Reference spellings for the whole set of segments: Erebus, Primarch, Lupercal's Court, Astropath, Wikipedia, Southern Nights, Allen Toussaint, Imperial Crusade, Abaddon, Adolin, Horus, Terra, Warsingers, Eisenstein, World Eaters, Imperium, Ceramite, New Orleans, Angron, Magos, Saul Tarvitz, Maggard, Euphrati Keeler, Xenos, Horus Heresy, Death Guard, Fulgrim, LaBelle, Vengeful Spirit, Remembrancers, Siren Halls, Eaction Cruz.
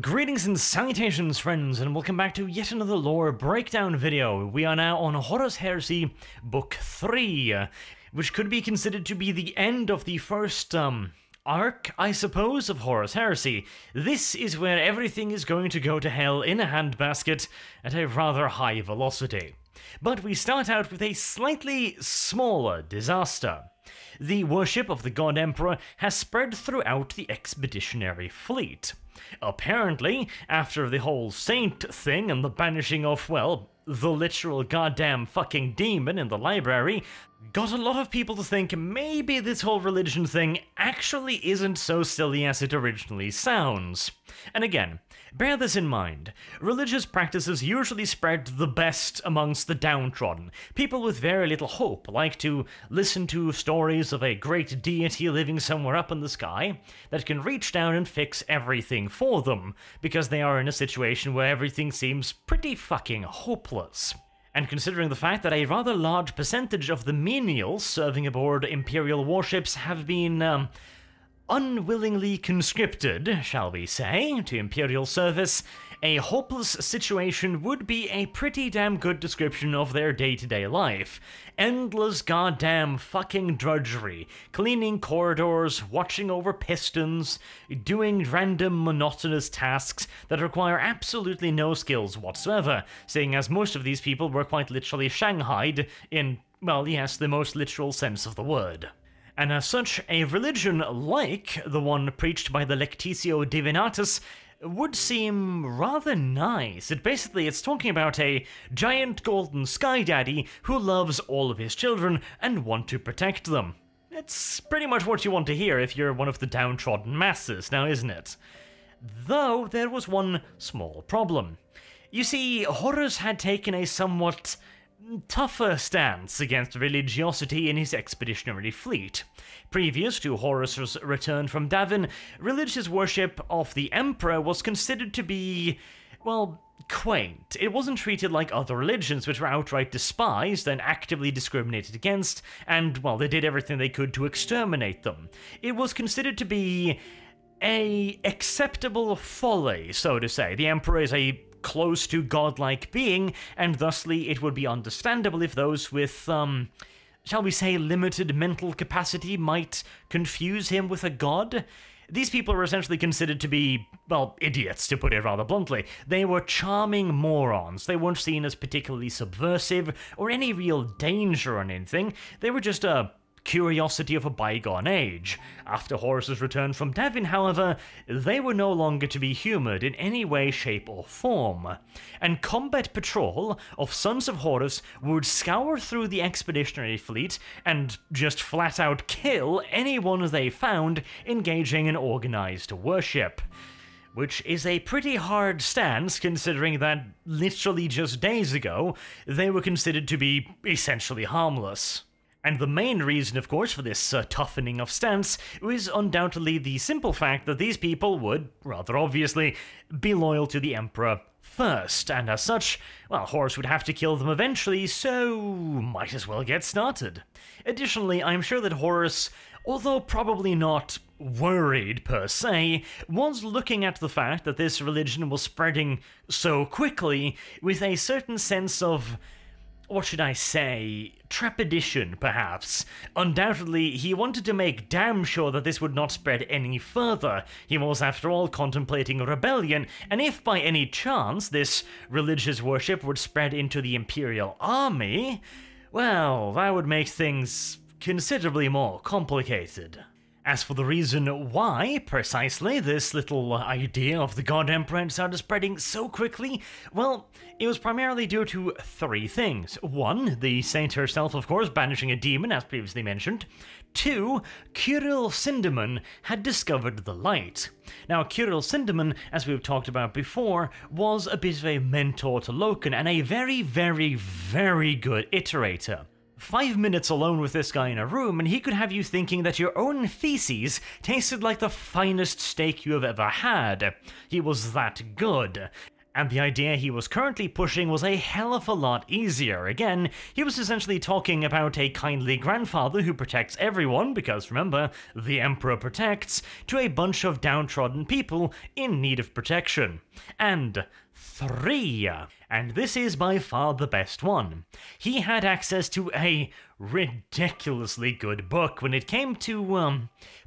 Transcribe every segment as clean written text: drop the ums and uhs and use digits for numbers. Greetings and salutations, friends, and welcome back to yet another lore breakdown video. We are now on Horus Heresy Book 3, which could be considered to be the end of the first arc, I suppose, of Horus Heresy. This is where everything is going to go to hell in a handbasket at a rather high velocity. But we start out with a slightly smaller disaster. The worship of the God Emperor has spread throughout the expeditionary fleet. Apparently, after the whole saint thing and the banishing of, well, the literal goddamn fucking demon in the library, got a lot of people to think maybe this whole religion thing actually isn't so silly as it originally sounds. And again, bear this in mind. Religious practices usually spread the best amongst the downtrodden. People with very little hope like to listen to stories of a great deity living somewhere up in the sky that can reach down and fix everything for them, because they are in a situation where everything seems pretty fucking hopeless. And considering the fact that a rather large percentage of the menials serving aboard Imperial warships have been unwillingly conscripted, shall we say, to Imperial service, a hopeless situation would be a pretty damn good description of their day-to-day life. Endless goddamn fucking drudgery, cleaning corridors, watching over pistons, doing random monotonous tasks that require absolutely no skills whatsoever, seeing as most of these people were quite literally shanghaied in, well, yes, the most literal sense of the word. And as such, a religion like the one preached by the Lectitio Divinatus would seem rather nice. It's talking about a giant golden sky daddy who loves all of his children and wants to protect them. It's pretty much what you want to hear if you're one of the downtrodden masses now, isn't it? Though there was one small problem. You see, Horus had taken a somewhat tougher stance against religiosity in his expeditionary fleet. Previous to Horus's return from Davin, religious worship of the Emperor was considered to be, well, quaint. It wasn't treated like other religions, which were outright despised and actively discriminated against, and, well, they did everything they could to exterminate them. It was considered to be an acceptable folly, so to say. The Emperor is a close to godlike being, and thusly it would be understandable if those with, shall we say, limited mental capacity might confuse him with a god. These people were essentially considered to be, well, idiots, to put it rather bluntly. They were charming morons. They weren't seen as particularly subversive or any real danger or anything. They were just a curiosity of a bygone age. After Horus's return from Davin, however, they were no longer to be humoured in any way, shape, or form, and Combat Patrol of Sons of Horus would scour through the expeditionary fleet and just flat-out kill anyone they found engaging in organised worship. Which is a pretty hard stance, considering that literally just days ago, they were considered to be essentially harmless. And the main reason, of course, for this toughening of stance is undoubtedly the simple fact that these people would, rather obviously, be loyal to the Emperor first, and as such, well, Horus would have to kill them eventually, so might as well get started. Additionally, I'm sure that Horus, although probably not worried per se, was looking at the fact that this religion was spreading so quickly with a certain sense of, what should I say, trepidation, perhaps. Undoubtedly, he wanted to make damn sure that this would not spread any further. He was, after all, contemplating a rebellion, and if by any chance this religious worship would spread into the Imperial army, well, that would make things considerably more complicated. As for the reason why, precisely, this little idea of the God Emperor started spreading so quickly, well, it was primarily due to three things. One, the saint herself, of course, banishing a demon, as previously mentioned. Two, Kyril Sindermann had discovered the light. Now, Kyril Sindermann, as we've talked about before, was a bit of a mentor to Loken and a very, very, very good iterator. 5 minutes alone with this guy in a room, and he could have you thinking that your own feces tasted like the finest steak you have ever had. He was that good. And the idea he was currently pushing was a hell of a lot easier. Again, he was essentially talking about a kindly grandfather who protects everyone, because remember, the Emperor protects, to a bunch of downtrodden people in need of protection. And three. And this is by far the best one. He had access to a ridiculously good book when it came to,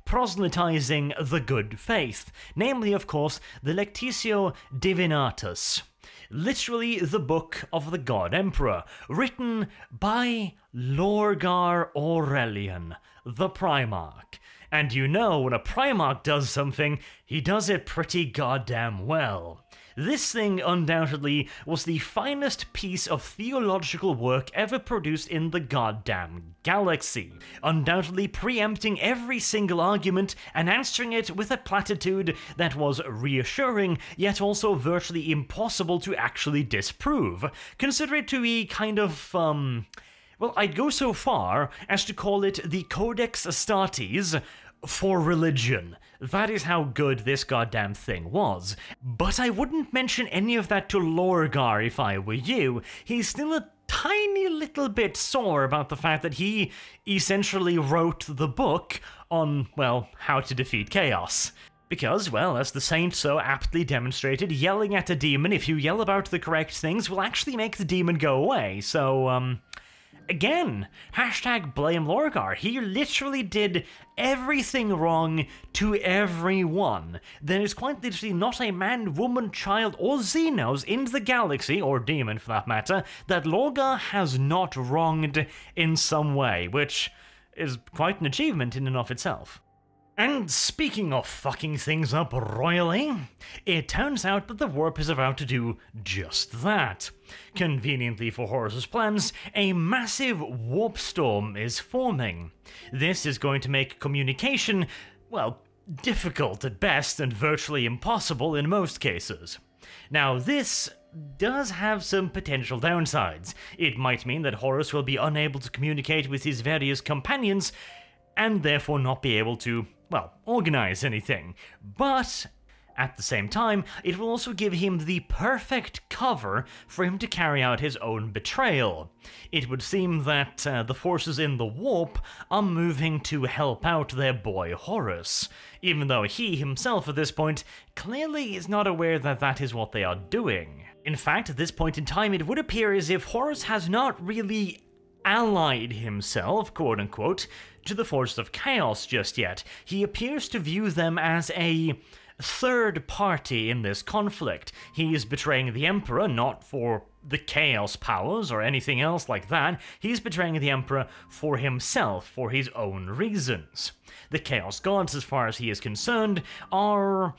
proselytizing the good faith. Namely, of course, the Lectitio Divinatus. Literally the book of the God Emperor, written by Lorgar Aurelian, the Primarch. And you know, when a Primarch does something, he does it pretty goddamn well. This thing undoubtedly was the finest piece of theological work ever produced in the goddamn galaxy, undoubtedly preempting every single argument and answering it with a platitude that was reassuring, yet also virtually impossible to actually disprove. Consider it to be kind of, well, I'd go so far as to call it the Codex Astartes for religion. That is how good this goddamn thing was. But I wouldn't mention any of that to Lorgar if I were you. He's still a tiny little bit sore about the fact that he essentially wrote the book on, well, how to defeat chaos. Because, well, as the saint so aptly demonstrated, yelling at a demon, if you yell about the correct things, will actually make the demon go away. So, again, hashtag blame Lorgar. He literally did everything wrong to everyone. There is quite literally not a man, woman, child, or Xenos in the galaxy, or demon for that matter, that Lorgar has not wronged in some way, which is quite an achievement in and of itself. And speaking of fucking things up royally, it turns out that the warp is about to do just that. Conveniently for Horus' plans, a massive warp storm is forming. This is going to make communication, well, difficult at best and virtually impossible in most cases. Now this does have some potential downsides. It might mean that Horus will be unable to communicate with his various companions and therefore not be able to, well, organize anything. But at the same time, it will also give him the perfect cover for him to carry out his own betrayal. It would seem that the forces in the warp are moving to help out their boy Horus, even though he himself at this point clearly is not aware that that is what they are doing. In fact, at this point in time, it would appear as if Horus has not really allied himself, quote-unquote, to the forces of chaos just yet. He appears to view them as a third party in this conflict. He is betraying the Emperor, not for the chaos powers or anything else like that. He's betraying the Emperor for himself, for his own reasons. The Chaos Gods, as far as he is concerned, are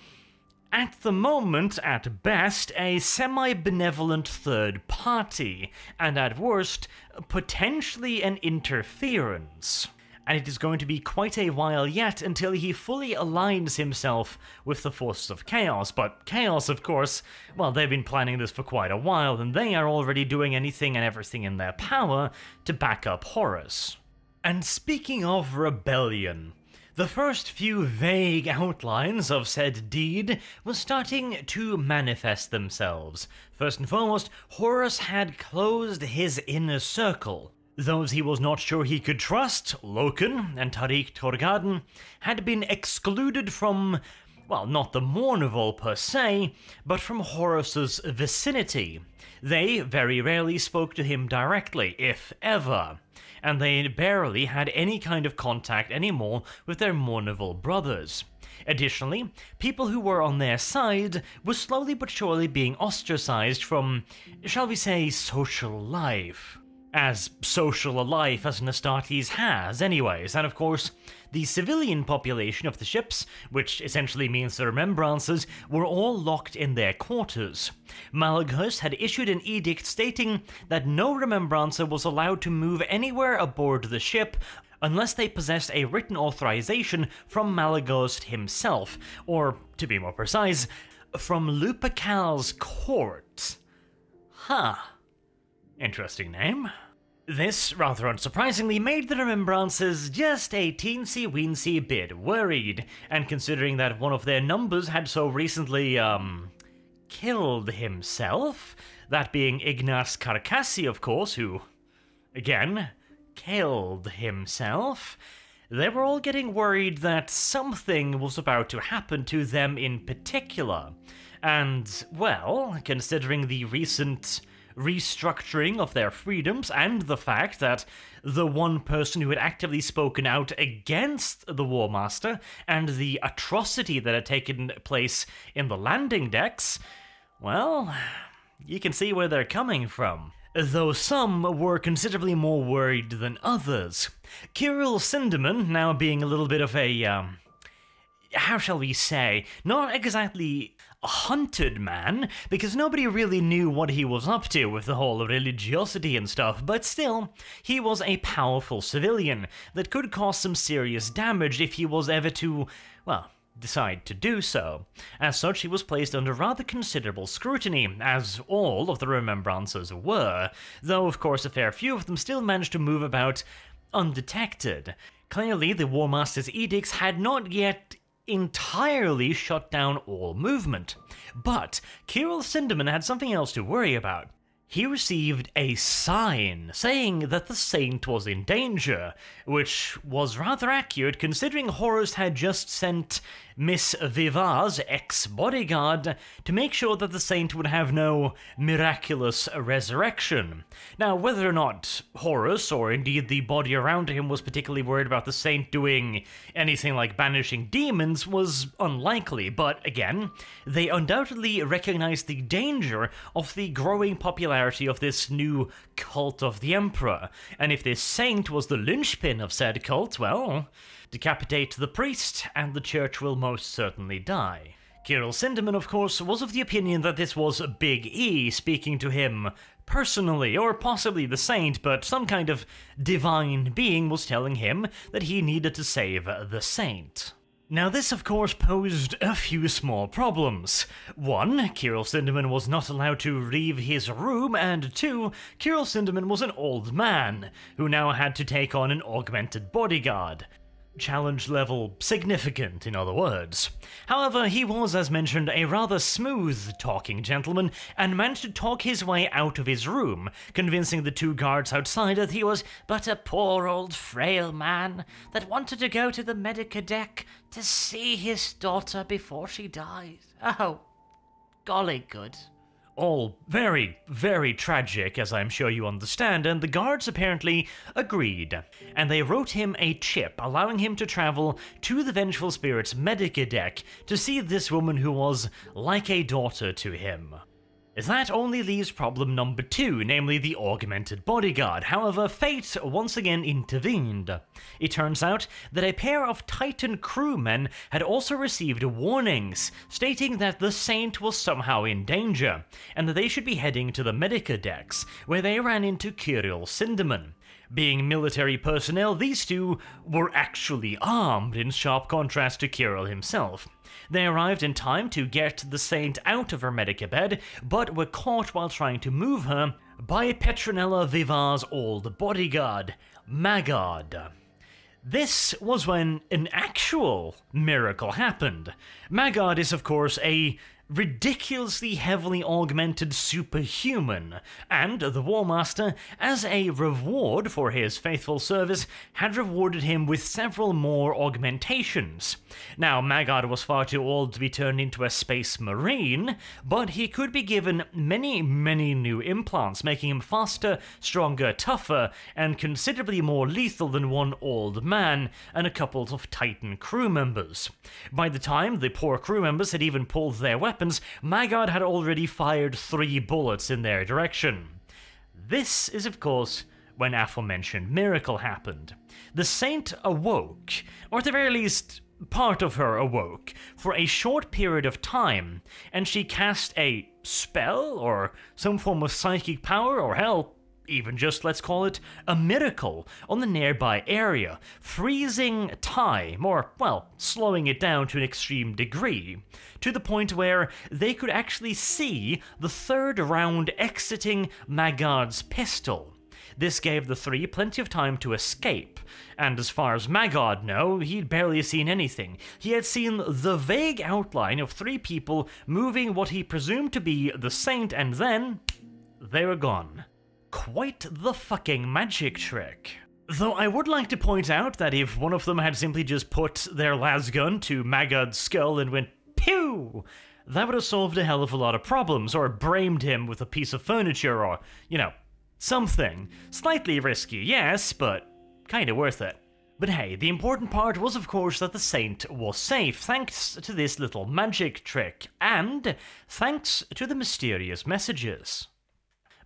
at the moment, at best, a semi-benevolent third party, and at worst, potentially an interference. And it is going to be quite a while yet until he fully aligns himself with the forces of chaos. But chaos, of course, well, they've been planning this for quite a while, and they are already doing anything and everything in their power to back up Horus. And speaking of rebellion, the first few vague outlines of said deed were starting to manifest themselves. First and foremost, Horus had closed his inner circle. Those he was not sure he could trust, Loken and Tarik Torgaddon, had been excluded from, well, not the Mournival per se, but from Horus's vicinity. They very rarely spoke to him directly, if ever, and they barely had any kind of contact anymore with their Mournival brothers. Additionally, people who were on their side were slowly but surely being ostracized from, shall we say, social life. As social a life as an Astartes has, anyways, and of course, the civilian population of the ships, which essentially means the Remembrancers, were all locked in their quarters. Malghus had issued an edict stating that no Remembrancer was allowed to move anywhere aboard the ship unless they possessed a written authorization from Malghus himself, or, to be more precise, from Lupercal's Court. Huh. Interesting name. This, rather unsurprisingly, made the Remembrancers just a teensy-weensy bit worried, and considering that one of their numbers had so recently, killed himself, that being Ignas Carcassi, of course, who, again, killed himself, they were all getting worried that something was about to happen to them in particular. And, well, considering the recent restructuring of their freedoms and the fact that the one person who had actively spoken out against the Warmaster and the atrocity that had taken place in the landing decks, well, you can see where they're coming from. Though some were considerably more worried than others. Kyril Sindermann now being a little bit of a, how shall we say, not exactly a hunted man, because nobody really knew what he was up to with the whole religiosity and stuff, but still, he was a powerful civilian that could cause some serious damage if he was ever to, well, decide to do so. As such, he was placed under rather considerable scrutiny, as all of the Remembrancers were, though of course a fair few of them still managed to move about undetected. Clearly, the Warmaster's edicts had not yet entirely shut down all movement. But Kyril Sindermann had something else to worry about. He received a sign saying that the saint was in danger, which was rather accurate considering Horus had just sent Miss Vivar's ex-bodyguard to make sure that the saint would have no miraculous resurrection. Now, whether or not Horus, or indeed the body around him, was particularly worried about the saint doing anything like banishing demons was unlikely, but again, they undoubtedly recognized the danger of the growing popularity of this new cult of the Emperor, and if this saint was the linchpin of said cult, well, decapitate the priest and the church will most certainly die. Kyril Sindermann, of course, was of the opinion that this was Big E speaking to him personally, or possibly the saint, but some kind of divine being was telling him that he needed to save the saint. Now this, of course, posed a few small problems. One, Kyril Sindermann was not allowed to leave his room, and two, Kyril Sindermann was an old man, who now had to take on an augmented bodyguard. Challenge level significant, in other words. However, he was, as mentioned, a rather smooth-talking gentleman, and managed to talk his way out of his room, convincing the two guards outside that he was but a poor old frail man that wanted to go to the Medica deck to see his daughter before she died. Oh, golly good. All very, very tragic, as I'm sure you understand, and the guards apparently agreed. And they wrote him a chip, allowing him to travel to the Vengeful Spirit's Medica deck to see this woman who was like a daughter to him. That only leaves problem number two, namely the augmented bodyguard. However, fate once again intervened. It turns out that a pair of Titan crewmen had also received warnings, stating that the saint was somehow in danger, and that they should be heading to the Medica decks, where they ran into Kyril Sindermann. Being military personnel, these two were actually armed, in sharp contrast to Kyril himself. They arrived in time to get the saint out of her Medica bed, but were caught while trying to move her by Petronella Vivar's old bodyguard, Maggard. This was when an actual miracle happened. Maggard is, of course, a ridiculously heavily augmented superhuman, and the Warmaster, as a reward for his faithful service, had rewarded him with several more augmentations. Now, Maggard was far too old to be turned into a space marine, but he could be given many, many new implants, making him faster, stronger, tougher, and considerably more lethal than one old man and a couple of Titan crew members. By the time the poor crew members had even pulled their weapons, Maggard had already fired 3 bullets in their direction. This is, of course, when aforementioned miracle happened. The saint awoke, or at the very least, part of her awoke, for a short period of time, and she cast a spell, or some form of psychic power, or hell, even just, let's call it, a miracle on the nearby area, freezing time, or, well, slowing it down to an extreme degree, to the point where they could actually see the third round exiting Maggard's pistol. This gave the three plenty of time to escape, and as far as Maggard knew, he'd barely seen anything. He had seen the vague outline of three people moving what he presumed to be the saint, and then they were gone. Quite the fucking magic trick. Though I would like to point out that if one of them had simply just put their lasgun to Maggard's skull and went pew, that would have solved a hell of a lot of problems, or brained him with a piece of furniture, or, you know, something. Slightly risky, yes, but kinda worth it. But hey, the important part was, of course, that the saint was safe, thanks to this little magic trick, and thanks to the mysterious messages.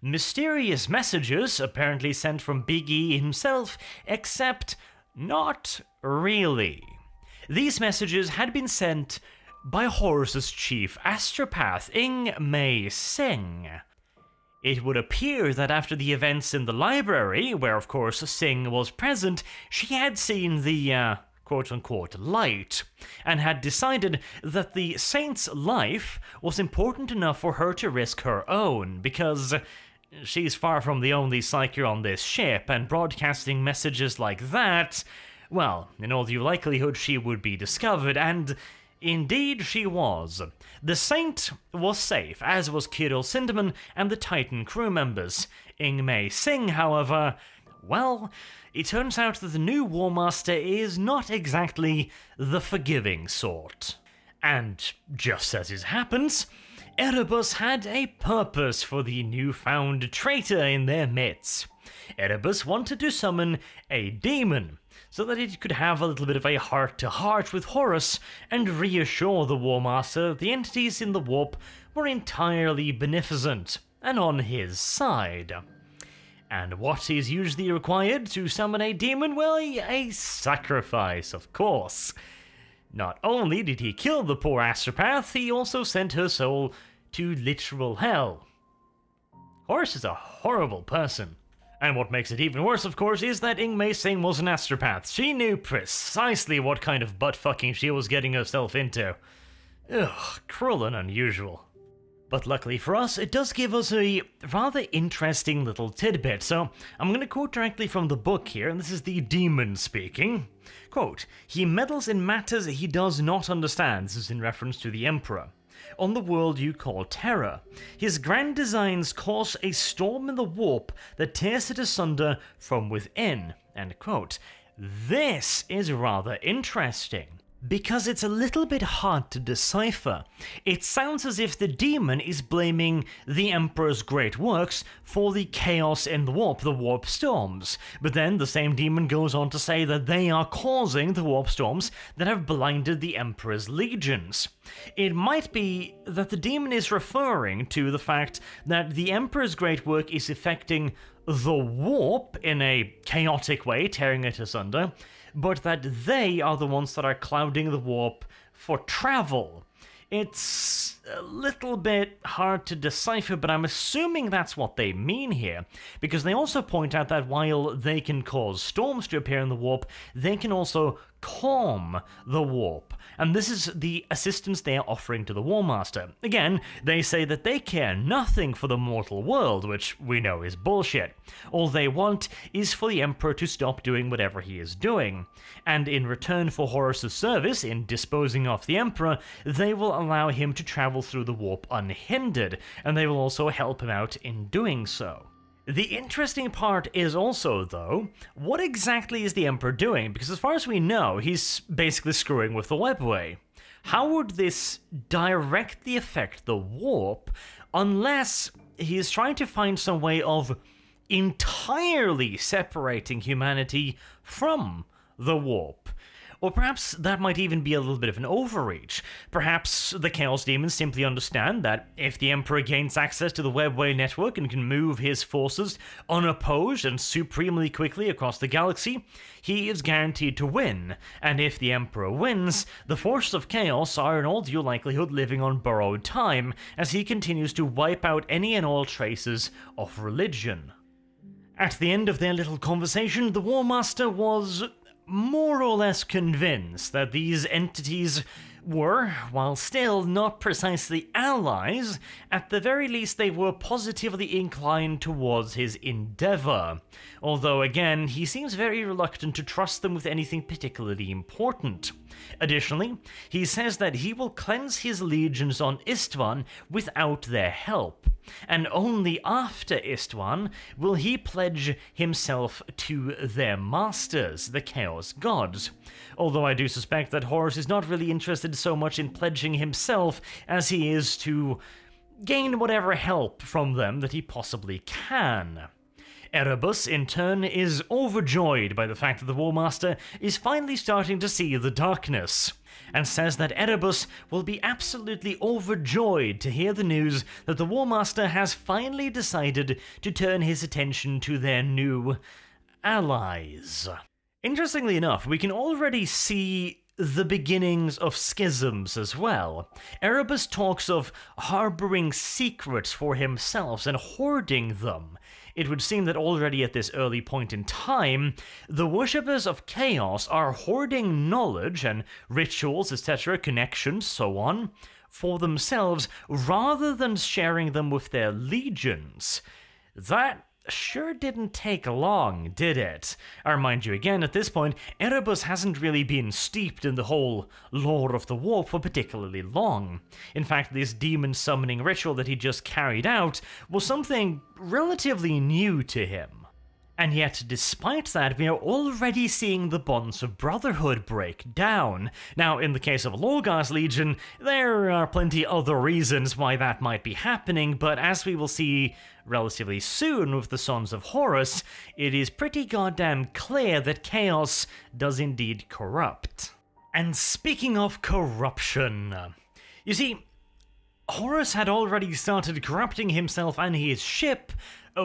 Mysterious messages apparently sent from Big E himself, except not really. These messages had been sent by Horus's chief Astropath, Ing Mae Sing. It would appear that after the events in the library, where of course Sing was present, she had seen the quote-unquote light, and had decided that the saint's life was important enough for her to risk her own, because she's far from the only psyker on this ship, and broadcasting messages like that, well, in all due likelihood she would be discovered, and indeed she was. The saint was safe, as was Kyril Sindermann and the Titan crew members. Ing Mae Sing, however, well, it turns out that the new Warmaster is not exactly the forgiving sort. And just as it happens, Erebus had a purpose for the newfound traitor in their midst. Erebus wanted to summon a demon, so that it could have a little bit of a heart-to-heart with Horus and reassure the Warmaster that the entities in the warp were entirely beneficent and on his side. And what is usually required to summon a demon? Well, a sacrifice, of course. Not only did he kill the poor Astropath, he also sent her soul to literal hell. Horus is a horrible person. And what makes it even worse, of course, is that Ing Mae Sing was an astropath. She knew precisely what kind of butt-fucking she was getting herself into. Ugh, cruel and unusual. But luckily for us, it does give us a rather interesting little tidbit, so I'm going to quote directly from the book here, and this is the demon speaking. Quote, "He meddles in matters he does not understand," this is in reference to the Emperor, "on the world you call Terra. His grand designs cause a storm in the warp that tears it asunder from within." End quote. This is rather interesting, because it's a little bit hard to decipher. It sounds as if the demon is blaming the Emperor's great works for the chaos in the warp storms, but then the same demon goes on to say that they are causing the warp storms that have blinded the Emperor's legions. It might be that the demon is referring to the fact that the Emperor's great work is affecting the warp in a chaotic way, tearing it asunder, but that they are the ones that are clouding the warp for travel. It's a little bit hard to decipher, but I'm assuming that's what they mean here, because they also point out that while they can cause storms to appear in the warp, they can also calm the warp, and this is the assistance they are offering to the Warmaster. Again, they say that they care nothing for the mortal world, which we know is bullshit. All they want is for the Emperor to stop doing whatever he is doing, and in return for Horus's service in disposing of the Emperor, they will allow him to travel through the warp unhindered, and they will also help him out in doing so. The interesting part is also, though, what exactly is the Emperor doing? Because as far as we know, he's basically screwing with the webway. How would this directly affect the warp, unless he's trying to find some way of entirely separating humanity from the warp? Or perhaps that might even be a little bit of an overreach. Perhaps the Chaos Demons simply understand that if the Emperor gains access to the Webway network and can move his forces unopposed and supremely quickly across the galaxy, he is guaranteed to win. And if the Emperor wins, the forces of Chaos are in all due likelihood living on borrowed time as he continues to wipe out any and all traces of religion. At the end of their little conversation, the Warmaster was more or less convinced that these entities were, while still not precisely allies, at the very least they were positively inclined towards his endeavor, although again, he seems very reluctant to trust them with anything particularly important. Additionally, he says that he will cleanse his legions on Istvan without their help, and only after Istvan will he pledge himself to their masters, the Chaos Gods, although I do suspect that Horus is not really interested so much in pledging himself as he is to gain whatever help from them that he possibly can. Erebus, in turn, is overjoyed by the fact that the Warmaster is finally starting to see the darkness, and says that Erebus will be absolutely overjoyed to hear the news that the Warmaster has finally decided to turn his attention to their new allies. Interestingly enough, we can already see the beginnings of schisms as well. Erebus talks of harboring secrets for himself and hoarding them. It would seem that already at this early point in time, the worshippers of Chaos are hoarding knowledge and rituals, etc., connections, so on, for themselves rather than sharing them with their legions. That sure didn't take long, did it? Or mind you again, at this point, Erebus hasn't really been steeped in the whole lore of the Warp for particularly long. In fact, this demon summoning ritual that he just carried out was something relatively new to him. And yet, despite that, we are already seeing the bonds of brotherhood break down. Now, in the case of Lorgar's Legion, there are plenty other reasons why that might be happening, but as we will see relatively soon with the Sons of Horus, it is pretty goddamn clear that Chaos does indeed corrupt. And speaking of corruption, you see, Horus had already started corrupting himself and his ship,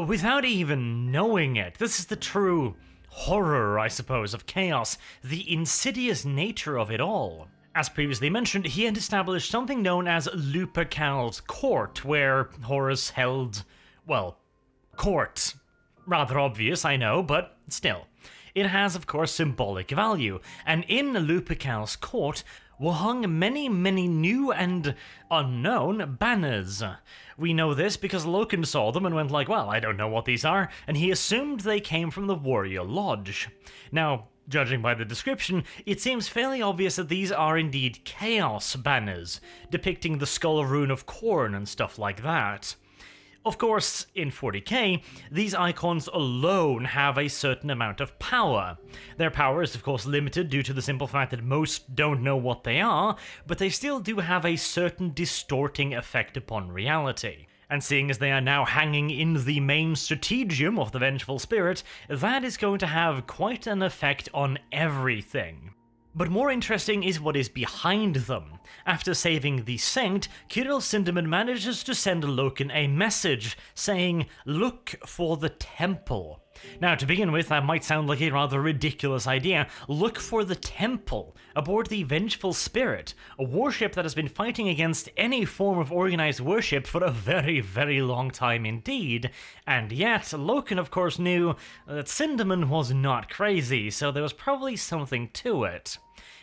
without even knowing it. This is the true horror, I suppose, of Chaos, the insidious nature of it all. As previously mentioned, he had established something known as Lupercal's Court, where Horus held, well, court. Rather obvious, I know, but still. It has, of course, symbolic value, and in Lupercal's Court were hung many new and unknown banners. We know this because Loken saw them and went like, well, I don't know what these are, and he assumed they came from the Warrior Lodge. Now, judging by the description, it seems fairly obvious that these are indeed Chaos banners, depicting the skull rune of corn and stuff like that. Of course, in 40k, these icons alone have a certain amount of power. Their power is of course limited due to the simple fact that most don't know what they are, but they still do have a certain distorting effect upon reality. And seeing as they are now hanging in the main strategium of the Vengeful Spirit, that is going to have quite an effect on everything. But more interesting is what is behind them. After saving the Saint, Kyril Sindermann manages to send Loken a message saying, "Look for the temple." Now, to begin with, that might sound like a rather ridiculous idea. Look for the temple aboard the Vengeful Spirit, a warship that has been fighting against any form of organized worship for a very long time indeed. And yet, Loken of course knew that Sindermann was not crazy, so there was probably something to it.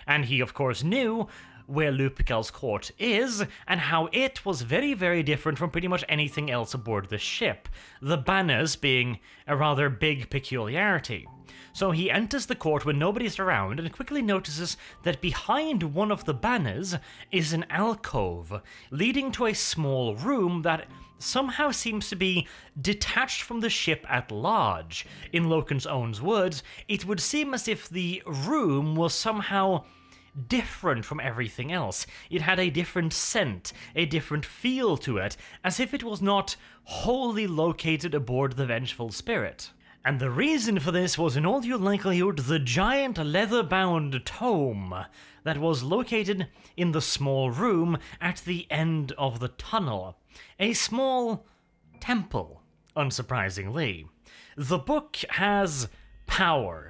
And he of course knew where Lupercal's Court is, and how it was very different from pretty much anything else aboard the ship, the banners being a rather big peculiarity. So he enters the court when nobody's around and quickly notices that behind one of the banners is an alcove, leading to a small room that somehow seems to be detached from the ship at large. In Loken's own words, it would seem as if the room was somehow different from everything else. It had a different scent, a different feel to it, as if it was not wholly located aboard the Vengeful Spirit. And the reason for this was in all due likelihood the giant leather-bound tome that was located in the small room at the end of the tunnel. A small temple, unsurprisingly. The book has power.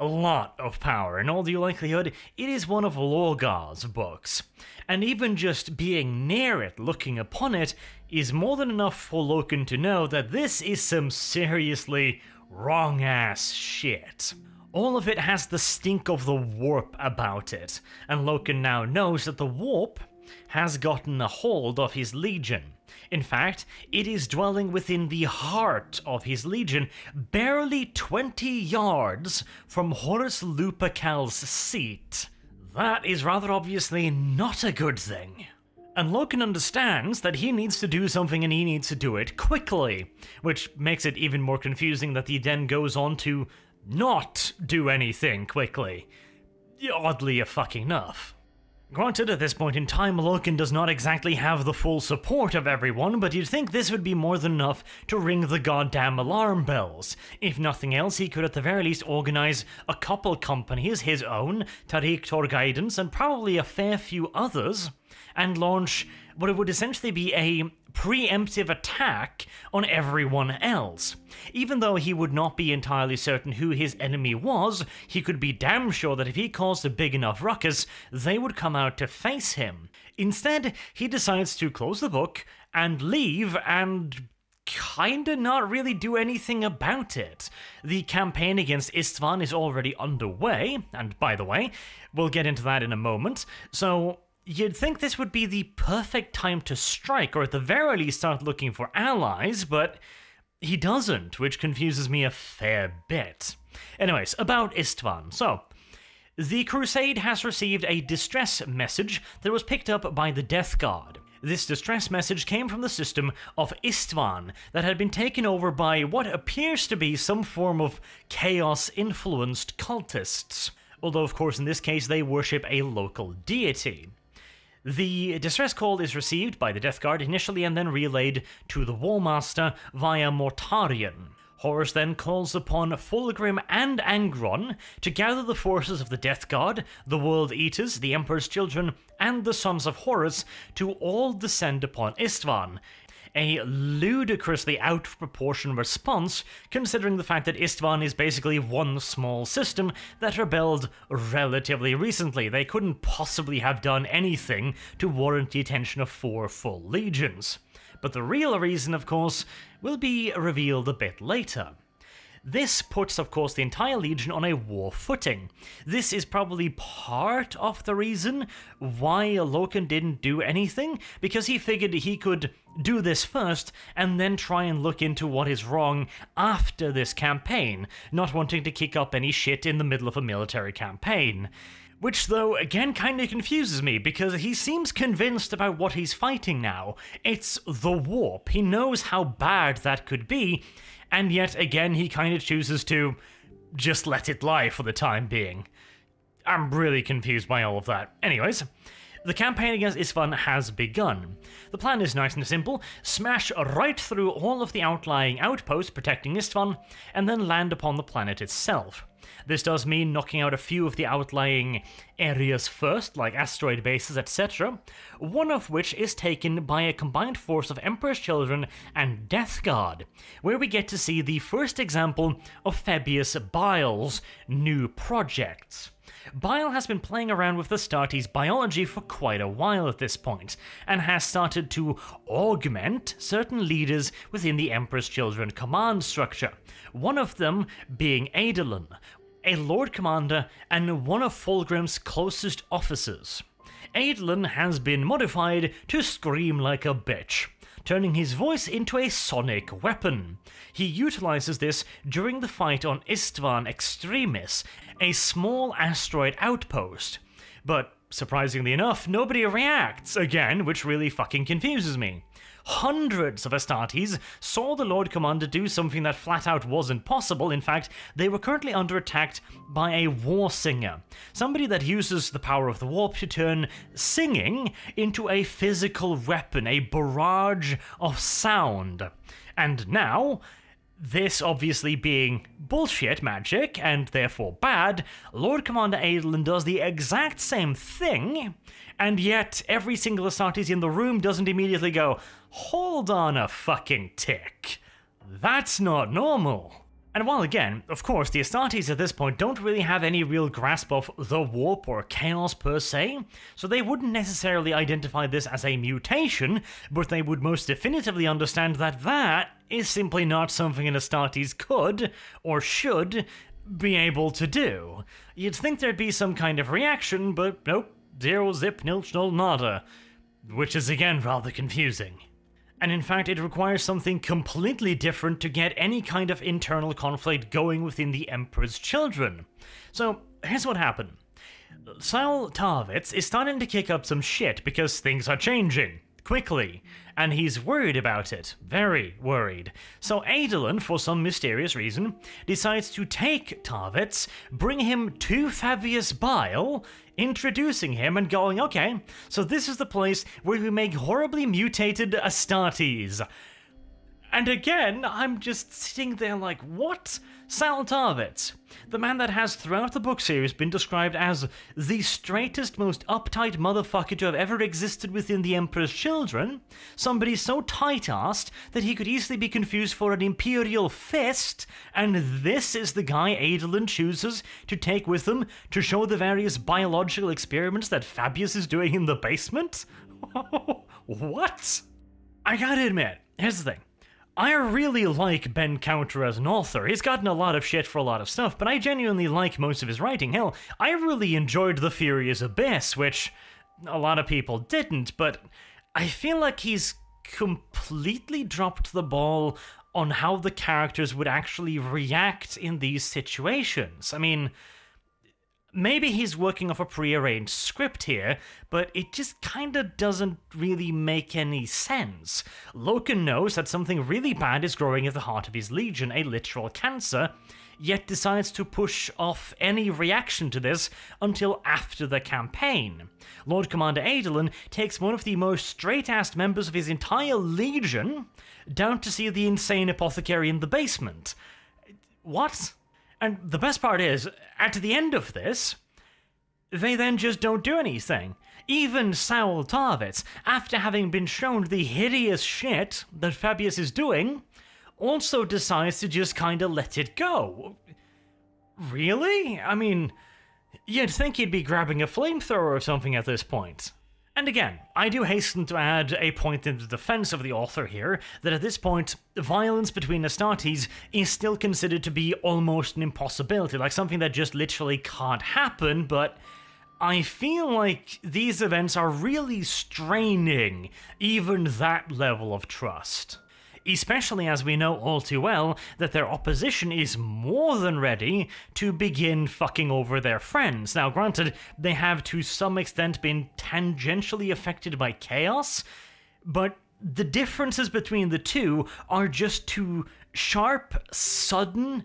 A lot of power. In all due likelihood, it is one of Lorgar's books. And even just being near it, looking upon it, is more than enough for Loken to know that this is some seriously wrong ass shit. All of it has the stink of the warp about it, and Loken now knows that the warp has gotten a hold of his legion. In fact, it is dwelling within the heart of his legion, barely 20 yards from Horus Lupercal's seat. That is rather obviously not a good thing. And Loken understands that he needs to do something and he needs to do it quickly, which makes it even more confusing that he then goes on to not do anything quickly. Oddly enough. Granted, at this point in time, Loken does not exactly have the full support of everyone, but you'd think this would be more than enough to ring the goddamn alarm bells. If nothing else, he could at the very least organize a couple companies, his own, Tarik Torgaddon's, and probably a fair few others, and launch what would essentially be a preemptive attack on everyone else. Even though he would not be entirely certain who his enemy was, he could be damn sure that if he caused a big enough ruckus, they would come out to face him. Instead, he decides to close the book and leave and kinda not really do anything about it. The campaign against Istvan is already underway, and by the way, we'll get into that in a moment, so you'd think this would be the perfect time to strike, or at the very least start looking for allies, but he doesn't, which confuses me a fair bit. Anyways, about Istvan. So, the crusade has received a distress message that was picked up by the Death Guard. This distress message came from the system of Istvan that had been taken over by what appears to be some form of chaos-influenced cultists, although of course in this case they worship a local deity. The distress call is received by the Death Guard initially and then relayed to the Warmaster via Mortarion. Horus then calls upon Fulgrim and Angron to gather the forces of the Death Guard, the World Eaters, the Emperor's Children, and the Sons of Horus to all descend upon Istvan. A ludicrously out of proportion response, considering the fact that Istvan is basically one small system that rebelled relatively recently. They couldn't possibly have done anything to warrant the attention of four full legions. But the real reason, of course, will be revealed a bit later. This puts, of course, the entire legion on a war footing. This is probably part of the reason why Loken didn't do anything, because he figured he could do this first and then try and look into what is wrong after this campaign, not wanting to kick up any shit in the middle of a military campaign. Which though, again, kinda confuses me, because he seems convinced about what he's fighting now. It's the warp. He knows how bad that could be, and yet again he kinda chooses to just let it lie for the time being. I'm really confused by all of that. Anyways, the campaign against Istvan has begun. The plan is nice and simple: smash right through all of the outlying outposts protecting Istvan, and then land upon the planet itself. This does mean knocking out a few of the outlying areas first, like asteroid bases, etc., one of which is taken by a combined force of Emperor's Children and Death Guard, where we get to see the first example of Phoebus Bile's new project. Bile has been playing around with Astartes biology for quite a while at this point, and has started to augment certain leaders within the Emperor's Children command structure, one of them being Adolin, a Lord Commander and one of Fulgrim's closest officers. Adolin has been modified to scream like a bitch, turning his voice into a sonic weapon. He utilizes this during the fight on Istvan Extremis, a small asteroid outpost. But surprisingly enough, nobody reacts again, which really fucking confuses me. Hundreds of Astartes saw the Lord Commander do something that flat out wasn't possible. In fact, they were currently under attack by a war singer, somebody that uses the power of the warp to turn singing into a physical weapon, a barrage of sound. And now, this obviously being bullshit magic, and therefore bad, Lord Commander Adolin does the exact same thing, and yet every single Astartes in the room doesn't immediately go, "Hold on a fucking tick. That's not normal." And while again, of course, the Astartes at this point don't really have any real grasp of the warp or chaos per se, so they wouldn't necessarily identify this as a mutation, but they would most definitively understand that that is simply not something an Astartes could, or should, be able to do. You'd think there'd be some kind of reaction, but nope, zero zip nilch null nada, which is again rather confusing. And in fact, it requires something completely different to get any kind of internal conflict going within the Emperor's Children. So, here's what happened. Saul Tarvitz is starting to kick up some shit because things are changing, quickly, and he's worried about it, very worried. So Adolin, for some mysterious reason, decides to take Tarvitz, bring him to Fabius Bile, introducing him and going, okay, so this is the place where we make horribly mutated Astartes. And again, I'm just sitting there like, what? Saul Tarvitz, the man that has throughout the book series been described as the straightest, most uptight motherfucker to have ever existed within the Emperor's Children, somebody so tight-assed that he could easily be confused for an imperial fist, and this is the guy Adolin chooses to take with him to show the various biological experiments that Fabius is doing in the basement? What? I gotta admit, here's the thing. I really like Ben Counter as an author. He's gotten a lot of shit for a lot of stuff, but I genuinely like most of his writing. Hell, I really enjoyed The Furious Abyss, which a lot of people didn't, but I feel like he's completely dropped the ball on how the characters would actually react in these situations. I mean, maybe he's working off a prearranged script here, but it just kinda doesn't really make any sense. Loken knows that something really bad is growing at the heart of his legion, a literal cancer, yet decides to push off any reaction to this until after the campaign. Lord Commander Adolin takes one of the most straight-assed members of his entire legion down to see the insane apothecary in the basement. What? And the best part is, at the end of this, they then just don't do anything. Even Saul Tarvitz, after having been shown the hideous shit that Fabius is doing, also decides to just kinda let it go. Really? I mean, you'd think he'd be grabbing a flamethrower or something at this point. And again, I do hasten to add a point in the defense of the author here, that at this point, violence between Astartes is still considered to be almost an impossibility, like something that just literally can't happen, but I feel like these events are really straining even that level of trust. Especially as we know all too well that their opposition is more than ready to begin fucking over their friends. Now granted, they have to some extent been tangentially affected by chaos, but the differences between the two are just too sharp, sudden,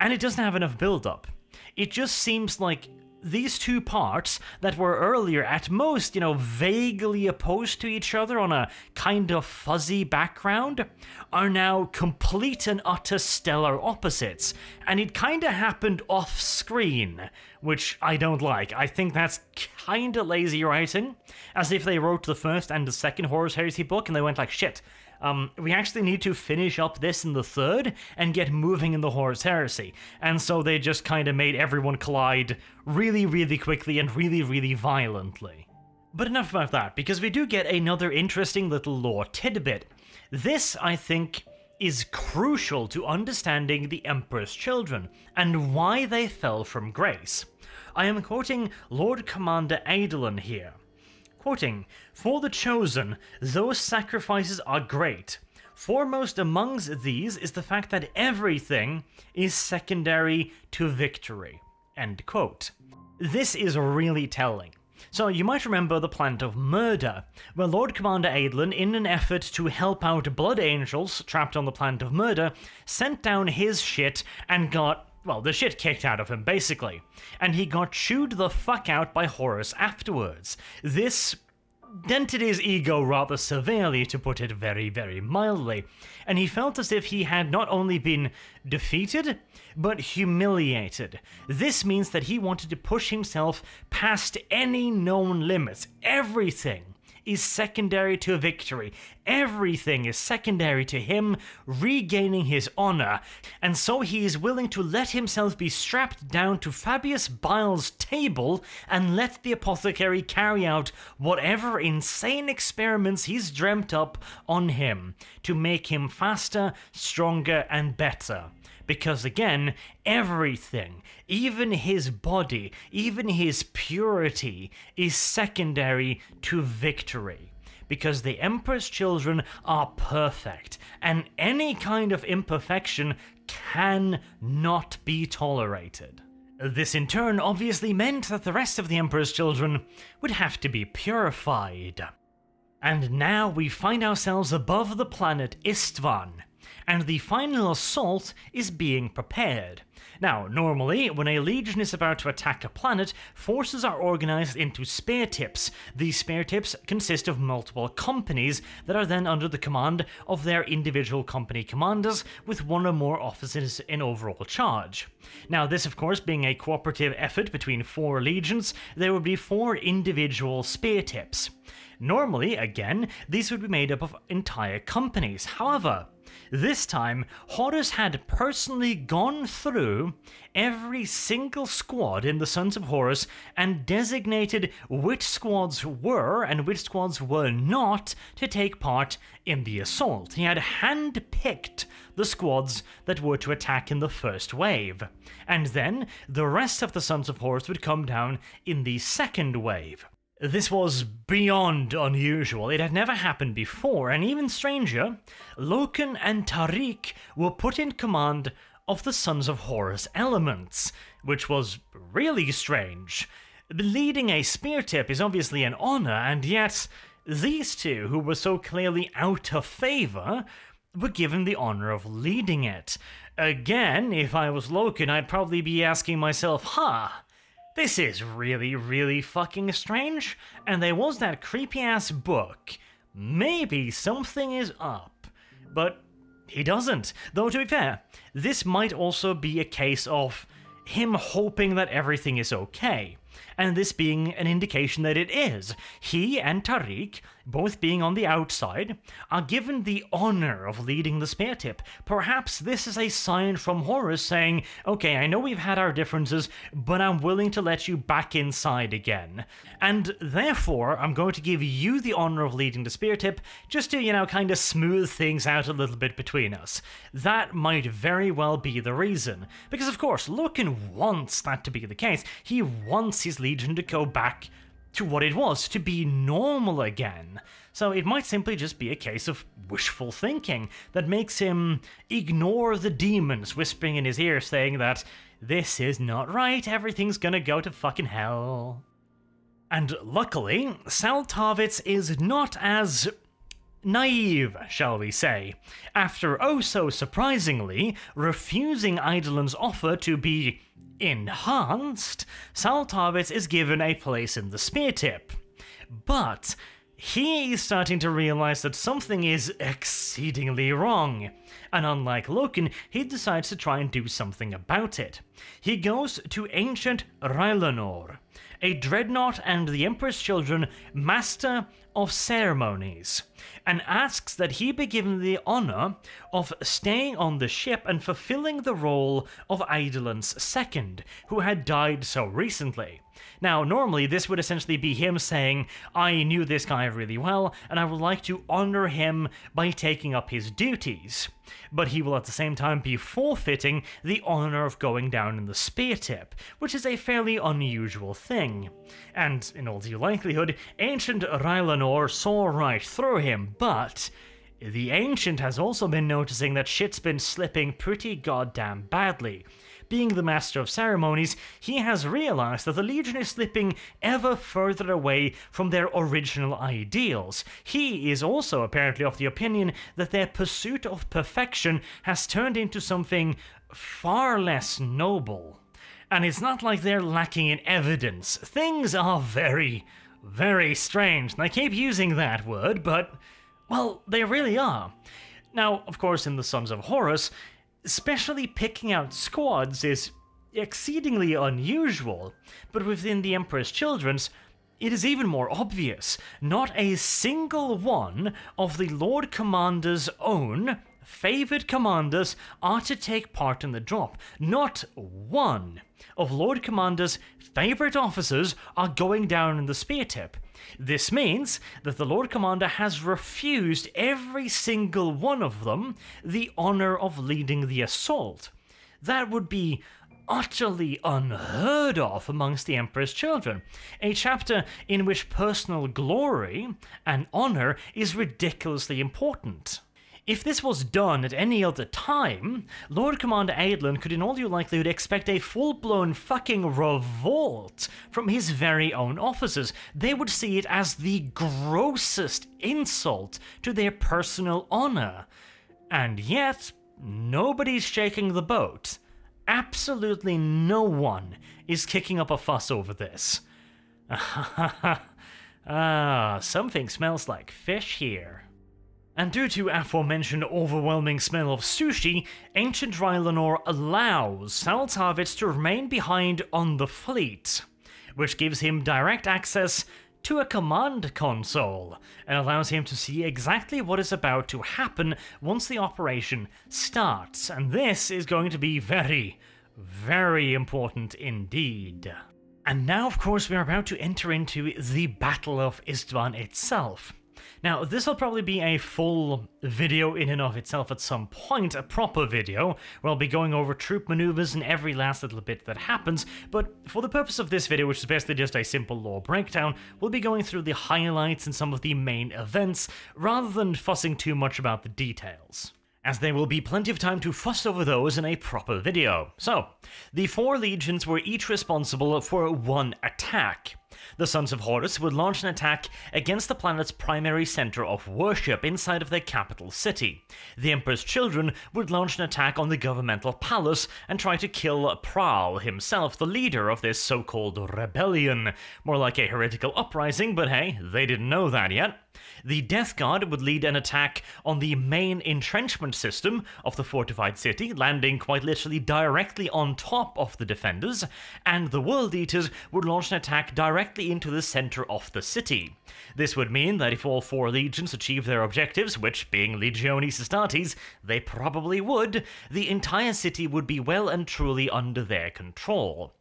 and it doesn't have enough build-up. It just seems like these two parts that were earlier at most, you know, vaguely opposed to each other on a kind of fuzzy background are now complete and utter stellar opposites. And it kind of happened off screen, which I don't like. I think that's kind of lazy writing, as if they wrote the first and the second Horus Heresy book and they went like, shit, we actually need to finish up this in the third and get moving in the Horus Heresy. And so they just kind of made everyone collide really, really quickly and really, really violently. But enough about that, because we do get another interesting little lore tidbit. This, I think, is crucial to understanding the Emperor's Children and why they fell from grace. I am quoting Lord Commander Adolin here. Quoting, "For the Chosen, those sacrifices are great. Foremost amongst these is the fact that everything is secondary to victory." End quote. This is really telling. So you might remember the Planet of Murder, where Lord Commander Adolin, in an effort to help out blood angels trapped on the Planet of Murder, sent down his shit and got, well, the shit kicked out of him, basically. And he got chewed the fuck out by Horus afterwards. This dented his ego rather severely, to put it very, very mildly. And he felt as if he had not only been defeated, but humiliated. This means that he wanted to push himself past any known limits, everything, is secondary to a victory. Everything is secondary to him regaining his honor, and so he is willing to let himself be strapped down to Fabius Bile's table and let the apothecary carry out whatever insane experiments he's dreamt up on him to make him faster, stronger, and better. Because again, everything, even his body, even his purity, is secondary to victory. Because the Emperor's Children are perfect, and any kind of imperfection cannot be tolerated. This in turn obviously meant that the rest of the Emperor's Children would have to be purified. And now we find ourselves above the planet Istvan, and the final assault is being prepared. Now, normally, when a legion is about to attack a planet, forces are organized into spear tips. These spear tips consist of multiple companies that are then under the command of their individual company commanders, with one or more officers in overall charge. Now, this of course being a cooperative effort between four legions, there would be four individual spear tips. Normally, again, these would be made up of entire companies. However, this time, Horus had personally gone through every single squad in the Sons of Horus and designated which squads were and which squads were not to take part in the assault. He had hand-picked the squads that were to attack in the first wave, and then the rest of the Sons of Horus would come down in the second wave. This was beyond unusual. It had never happened before, and even stranger, Loken and Tarik were put in command of the Sons of Horus elements, which was really strange. Leading a spear tip is obviously an honor, and yet these two, who were so clearly out of favor, were given the honor of leading it. Again, if I was Loken, I'd probably be asking myself, huh? This is really, really fucking strange, and there was that creepy-ass book. Maybe something is up, but he doesn't. Though, to be fair, this might also be a case of him hoping that everything is okay, and this being an indication that it is. He and Tarik, both being on the outside, are given the honor of leading the spear tip. Perhaps this is a sign from Horus saying, okay, I know we've had our differences, but I'm willing to let you back inside again. And therefore, I'm going to give you the honor of leading the spear tip, just to, you know, kind of smooth things out a little bit between us. That might very well be the reason. Because of course, Loken wants that to be the case. He wants his legion to go back to what it was, to be normal again. So it might simply just be a case of wishful thinking that makes him ignore the demons whispering in his ear saying that this is not right, everything's gonna go to fucking hell. And luckily, Saul Tarvitz is not as naive, shall we say, after oh so surprisingly refusing Eidolon's offer to be enhanced. Saul Tarvitz is given a place in the spear tip, but he is starting to realize that something is exceedingly wrong, and unlike Loken, he decides to try and do something about it. He goes to ancient Rylanor, a dreadnought and the Emperor's Children master of ceremonies, and asks that he be given the honor of staying on the ship and fulfilling the role of Eidolon's second, who had died so recently. Now, normally this would essentially be him saying, I knew this guy really well, and I would like to honor him by taking up his duties. But he will at the same time be forfeiting the honor of going down in the spear tip, which is a fairly unusual thing. And in all due likelihood, ancient Rylanor saw right through him, but the Ancient has also been noticing that shit's been slipping pretty goddamn badly. Being the Master of Ceremonies, he has realized that the Legion is slipping ever further away from their original ideals. He is also apparently of the opinion that their pursuit of perfection has turned into something far less noble. And it's not like they're lacking in evidence. Things are very, very strange, and I keep using that word, but, well, they really are. Now, of course, in the Sons of Horus, especially picking out squads is exceedingly unusual, but within the Emperor's Children's, it is even more obvious. Not a single one of the Lord Commander's own favoured commanders are to take part in the drop. Not one of Lord Commander's favourite officers are going down in the spear tip. This means that the Lord Commander has refused every single one of them the honour of leading the assault. That would be utterly unheard of amongst the Emperor's Children, a chapter in which personal glory and honour is ridiculously important. If this was done at any other time, Lord Commander Aedlin could in all due likelihood expect a full-blown fucking revolt from his very own officers. They would see it as the grossest insult to their personal honour. And yet, nobody's shaking the boat. Absolutely no one is kicking up a fuss over this. Ah, something smells like fish here. And due to aforementioned overwhelming smell of sushi, ancient Rylanor allows Saul Tarvitz to remain behind on the fleet, which gives him direct access to a command console, and allows him to see exactly what is about to happen once the operation starts, and this is going to be very, very important indeed. And now, of course, we are about to enter into the Battle of Istvan itself. Now, this will probably be a full video in and of itself at some point, a proper video, where I'll be going over troop maneuvers and every last little bit that happens, but for the purpose of this video, which is basically just a simple lore breakdown, we'll be going through the highlights and some of the main events, rather than fussing too much about the details, as there will be plenty of time to fuss over those in a proper video. So, the four legions were each responsible for one attack. The Sons of Horus would launch an attack against the planet's primary center of worship inside of their capital city. The Emperor's Children would launch an attack on the governmental palace and try to kill Pral himself, the leader of this so-called rebellion. More like a heretical uprising, but hey, they didn't know that yet. The Death Guard would lead an attack on the main entrenchment system of the fortified city, landing quite literally directly on top of the defenders, and the World Eaters would launch an attack directly into the center of the city. This would mean that if all four legions achieved their objectives, which being Legionis Astartes, they probably would, the entire city would be well and truly under their control.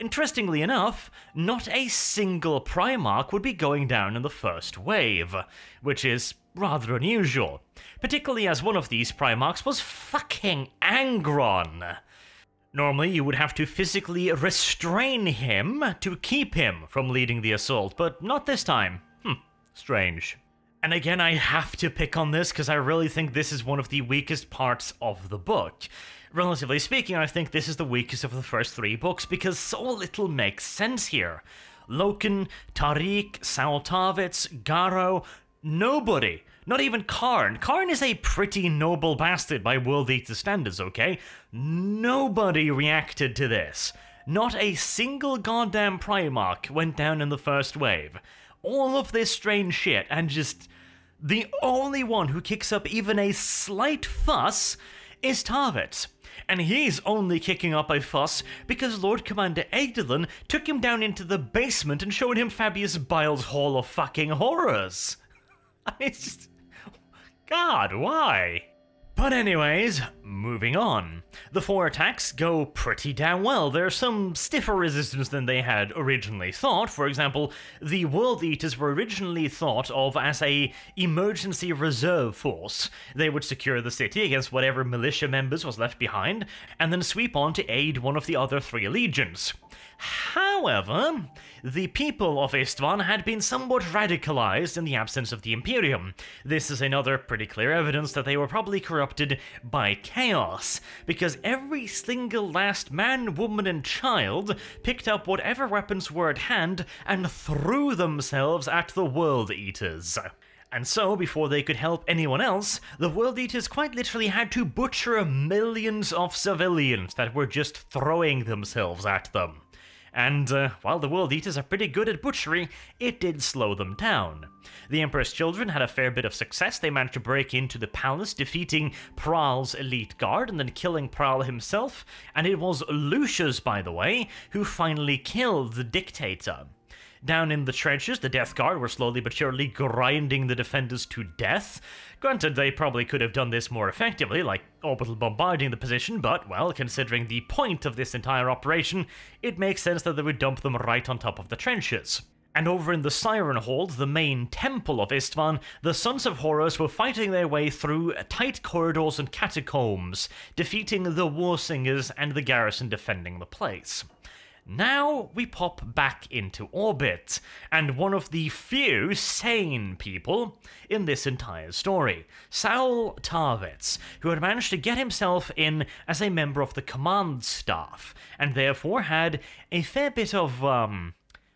Interestingly enough, not a single Primarch would be going down in the first wave, which is rather unusual, particularly as one of these Primarchs was fucking Angron. Normally, you would have to physically restrain him to keep him from leading the assault, but not this time. Strange. And again, I have to pick on this because I really think this is one of the weakest parts of the book. Relatively speaking, I think this is the weakest of the first three books because so little makes sense here. Loken, Tarik, Saul Tarvitz, Garo, nobody. Not even Karn. Karn is a pretty noble bastard by World Eater standards, okay? Nobody reacted to this. Not a single goddamn Primarch went down in the first wave. All of this strange shit, and just the only one who kicks up even a slight fuss is Tarvitz. And he's only kicking up a fuss because Lord Commander Aedlin took him down into the basement and showed him Fabius Bile's Hall of fucking Horrors. I mean, it's just... God, why? But anyways, moving on. The four attacks go pretty damn well. There's some stiffer resistance than they had originally thought. For example, the World Eaters were originally thought of as an emergency reserve force. They would secure the city against whatever militia members was left behind, and then sweep on to aid one of the other three legions. However, the people of Istvan had been somewhat radicalized in the absence of the Imperium. This is another pretty clear evidence that they were probably corrupted by chaos, because every single last man, woman, and child picked up whatever weapons were at hand and threw themselves at the World Eaters. And so, before they could help anyone else, the World Eaters quite literally had to butcher millions of civilians that were just throwing themselves at them. And while the World Eaters are pretty good at butchery, it did slow them down. The Emperor's Children had a fair bit of success. They managed to break into the palace, defeating Pral's elite guard and then killing Pral himself, and it was Lucius, by the way, who finally killed the dictator. Down in the trenches, the Death Guard were slowly but surely grinding the defenders to death. Granted, they probably could have done this more effectively, like orbital bombarding the position, but, well, considering the point of this entire operation, it makes sense that they would dump them right on top of the trenches. And over in the Siren Hold, the main temple of Istvan, the Sons of Horus were fighting their way through tight corridors and catacombs, defeating the Warsingers and the garrison defending the place. Now we pop back into orbit, and one of the few sane people in this entire story, Saul Tarvitz, who had managed to get himself in as a member of the command staff, and therefore had a fair bit of,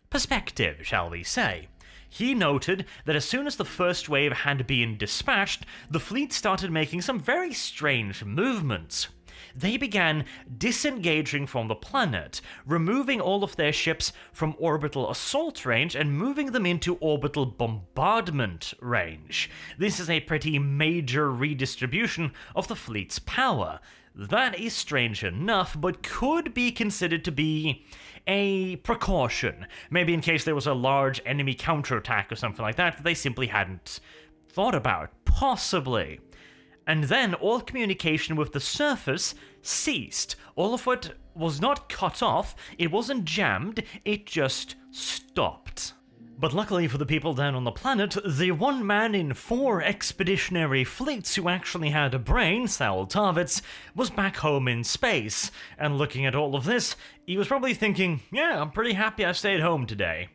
perspective, shall we say. He noted that as soon as the first wave had been dispatched, the fleet started making some very strange movements. They began disengaging from the planet, removing all of their ships from orbital assault range and moving them into orbital bombardment range. This is a pretty major redistribution of the fleet's power. That is strange enough, but could be considered to be a precaution. Maybe in case there was a large enemy counterattack or something like that they simply hadn't thought about, possibly. And then all communication with the surface ceased. All of it was not cut off, it wasn't jammed, it just stopped. But luckily for the people down on the planet, the one man in four expeditionary fleets who actually had a brain, Saul Tarvitz, was back home in space. And looking at all of this, he was probably thinking, yeah, I'm pretty happy I stayed home today.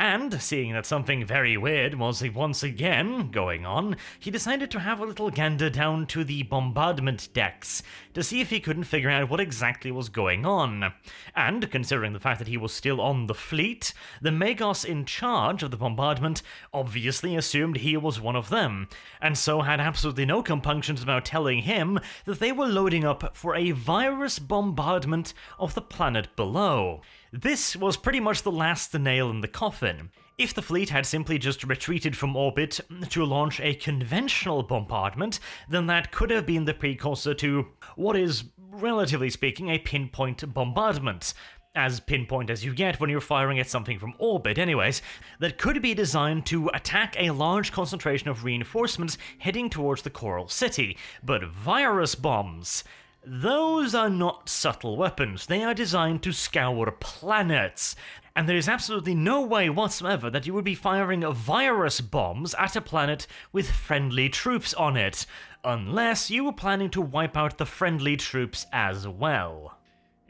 And, seeing that something very weird was once again going on, he decided to have a little gander down to the bombardment decks to see if he couldn't figure out what exactly was going on. And, considering the fact that he was still on the fleet, the Magos in charge of the bombardment obviously assumed he was one of them, and so had absolutely no compunctions about telling him that they were loading up for a virus bombardment of the planet below. This was pretty much the last nail in the coffin. If the fleet had simply just retreated from orbit to launch a conventional bombardment, then that could have been the precursor to what is, relatively speaking, a pinpoint bombardment. As pinpoint as you get when you're firing at something from orbit anyways, that could be designed to attack a large concentration of reinforcements heading towards the Coral City. But virus bombs, those are not subtle weapons. They are designed to scour planets, and there is absolutely no way whatsoever that you would be firing virus bombs at a planet with friendly troops on it, unless you were planning to wipe out the friendly troops as well.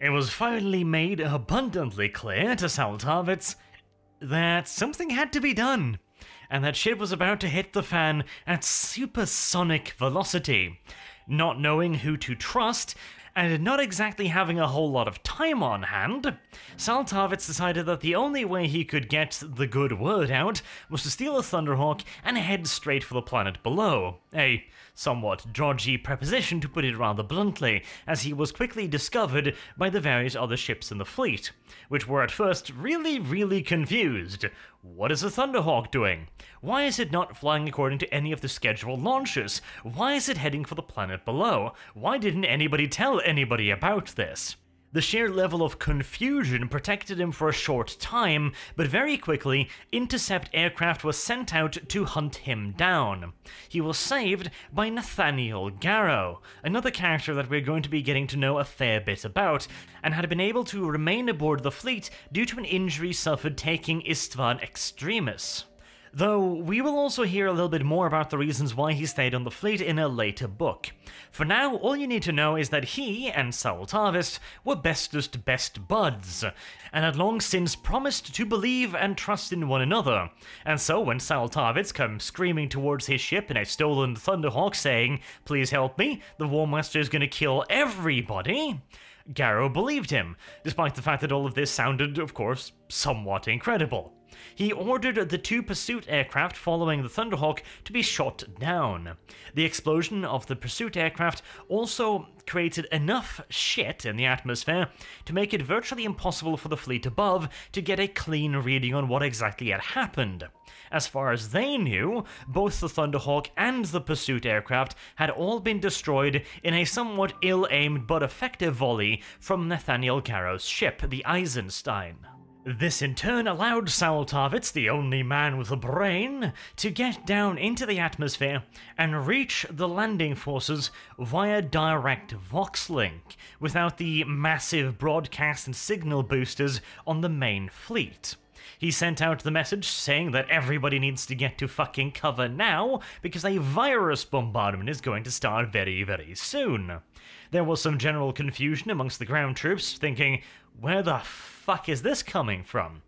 It was finally made abundantly clear to Saul Tarvitz that something had to be done, and that shit was about to hit the fan at supersonic velocity. Not knowing who to trust, and not exactly having a whole lot of time on hand, Saul Tarvitz decided that the only way he could get the good word out was to steal a Thunderhawk and head straight for the planet below. A somewhat dodgy proposition, to put it rather bluntly, as he was quickly discovered by the various other ships in the fleet, which were at first really confused. What is a Thunderhawk doing? Why is it not flying according to any of the scheduled launches? Why is it heading for the planet below? Why didn't anybody tell anybody about this? The sheer level of confusion protected him for a short time, but very quickly, intercept aircraft were sent out to hunt him down. He was saved by Nathaniel Garrow, another character that we're going to be getting to know a fair bit about, and had been able to remain aboard the fleet due to an injury suffered taking Istvan Extremis. Though we will also hear a little bit more about the reasons why he stayed on the fleet in a later book. For now, all you need to know is that he and Saul Tarvitz were best buds, and had long since promised to believe and trust in one another. And so when Saul Tarvitz comes screaming towards his ship in a stolen Thunderhawk saying, "Please help me, the Warmaster is going to kill everybody," Garrow believed him, despite the fact that all of this sounded, of course, somewhat incredible. He ordered the two pursuit aircraft following the Thunderhawk to be shot down. The explosion of the pursuit aircraft also created enough shit in the atmosphere to make it virtually impossible for the fleet above to get a clean reading on what exactly had happened. As far as they knew, both the Thunderhawk and the pursuit aircraft had all been destroyed in a somewhat ill-aimed but effective volley from Nathaniel Garrow's ship, the Eisenstein. This in turn allowed Saul Tarvitz, the only man with a brain, to get down into the atmosphere and reach the landing forces via direct vox link, without the massive broadcast and signal boosters on the main fleet. He sent out the message saying that everybody needs to get to fucking cover now, because a virus bombardment is going to start very, very soon. There was some general confusion amongst the ground troops, thinking, where the fuck is this coming from?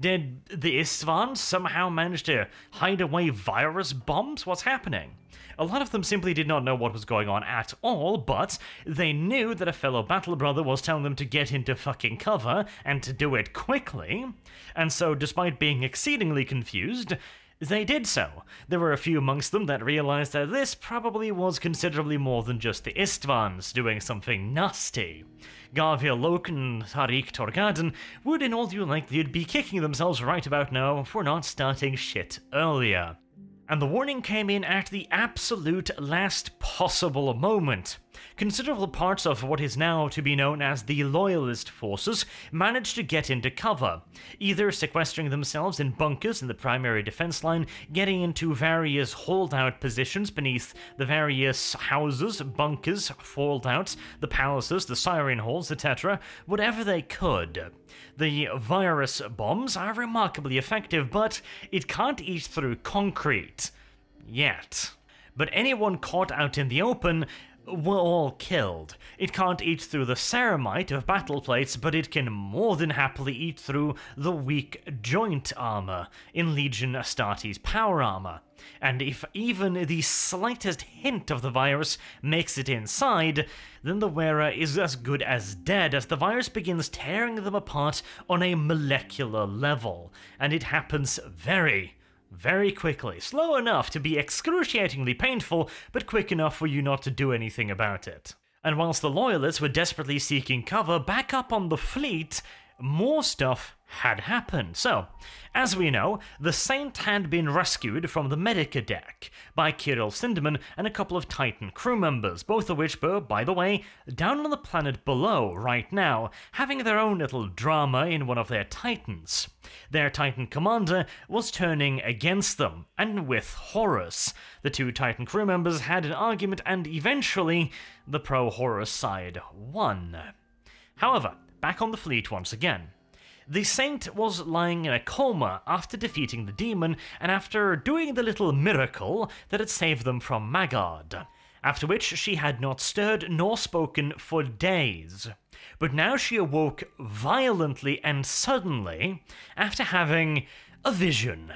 Did the Istvan somehow manage to hide away virus bombs? What's happening? A lot of them simply did not know what was going on at all, but they knew that a fellow battle brother was telling them to get into fucking cover and to do it quickly, and so despite being exceedingly confused, they did so. There were a few amongst them that realized that this probably was considerably more than just the Istvans doing something nasty. Garviel Loken and Tarik Torgaddon would in all due likelihood be kicking themselves right about now for not starting shit earlier. And the warning came in at the absolute last possible moment. Considerable parts of what is now to be known as the Loyalist forces managed to get into cover, either sequestering themselves in bunkers in the primary defense line, getting into various holdout positions beneath the various houses, bunkers, holdouts, the palaces, the siren halls, etc., whatever they could. The virus bombs are remarkably effective, but it can't eat through concrete. Yet. But anyone caught out in the open were all killed. It can't eat through the ceramite of battle plates, but it can more than happily eat through the weak joint armor in Legion Astartes power armor. And if even the slightest hint of the virus makes it inside, then the wearer is as good as dead, as the virus begins tearing them apart on a molecular level. And it happens very quickly. Slow enough to be excruciatingly painful, but quick enough for you not to do anything about it. And whilst the Loyalists were desperately seeking cover back up on the fleet, more stuff had happened. So, as we know, the Saint had been rescued from the Medica deck by Kyril Sindermann and a couple of Titan crew members, both of which were, by the way, down on the planet below right now, having their own little drama in one of their Titans. Their Titan commander was turning against them, and with Horus. The two Titan crew members had an argument, and eventually, the pro-Horus side won. However, back on the fleet once again. The Saint was lying in a coma after defeating the demon and after doing the little miracle that had saved them from Maggard, after which she had not stirred nor spoken for days. But now she awoke violently and suddenly after having a vision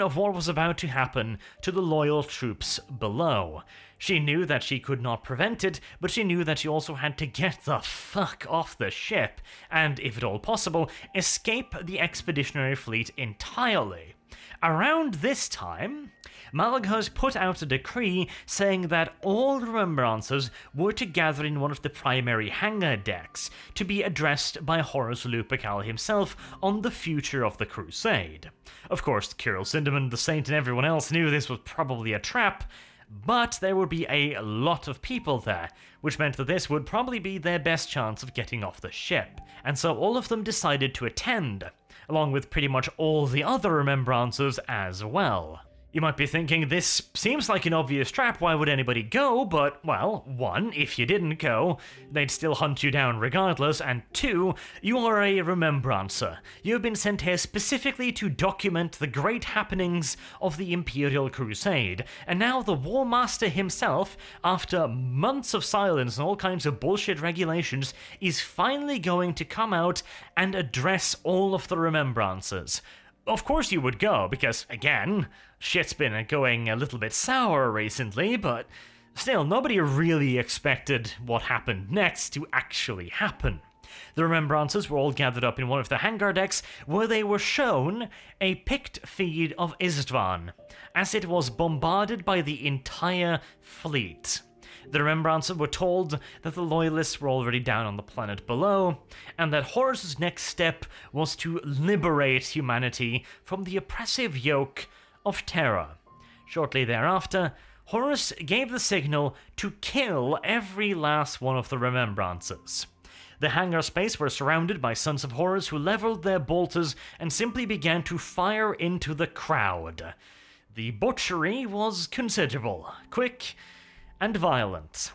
of what was about to happen to the loyal troops below. She knew that she could not prevent it, but she knew that she also had to get the fuck off the ship, and if at all possible, escape the expeditionary fleet entirely. Around this time, Malagos put out a decree saying that all Remembrancers were to gather in one of the primary hangar decks to be addressed by Horus Lupercal himself on the future of the Crusade. Of course, Kyril Sindermann, the Saint, and everyone else knew this was probably a trap, but there would be a lot of people there, which meant that this would probably be their best chance of getting off the ship, and so all of them decided to attend, along with pretty much all the other Remembrancers as well. You might be thinking, this seems like an obvious trap, why would anybody go? But, well, one, if you didn't go, they'd still hunt you down regardless, and two, you are a Remembrancer. You have been sent here specifically to document the great happenings of the Imperial Crusade, and now the Warmaster himself, after months of silence and all kinds of bullshit regulations, is finally going to come out and address all of the Remembrancers. Of course you would go, because, again, shit's been going a little bit sour recently, but still, nobody really expected what happened next to actually happen. The Remembrancers were all gathered up in one of the hangar decks, where they were shown a picked feed of Istvan, as it was bombarded by the entire fleet. The Remembrancer were told that the Loyalists were already down on the planet below, and that Horus's next step was to liberate humanity from the oppressive yoke of terror. Shortly thereafter, Horus gave the signal to kill every last one of the Remembrancers. The hangar space were surrounded by Sons of Horus who leveled their bolters and simply began to fire into the crowd. The butchery was considerable, quick, and violent.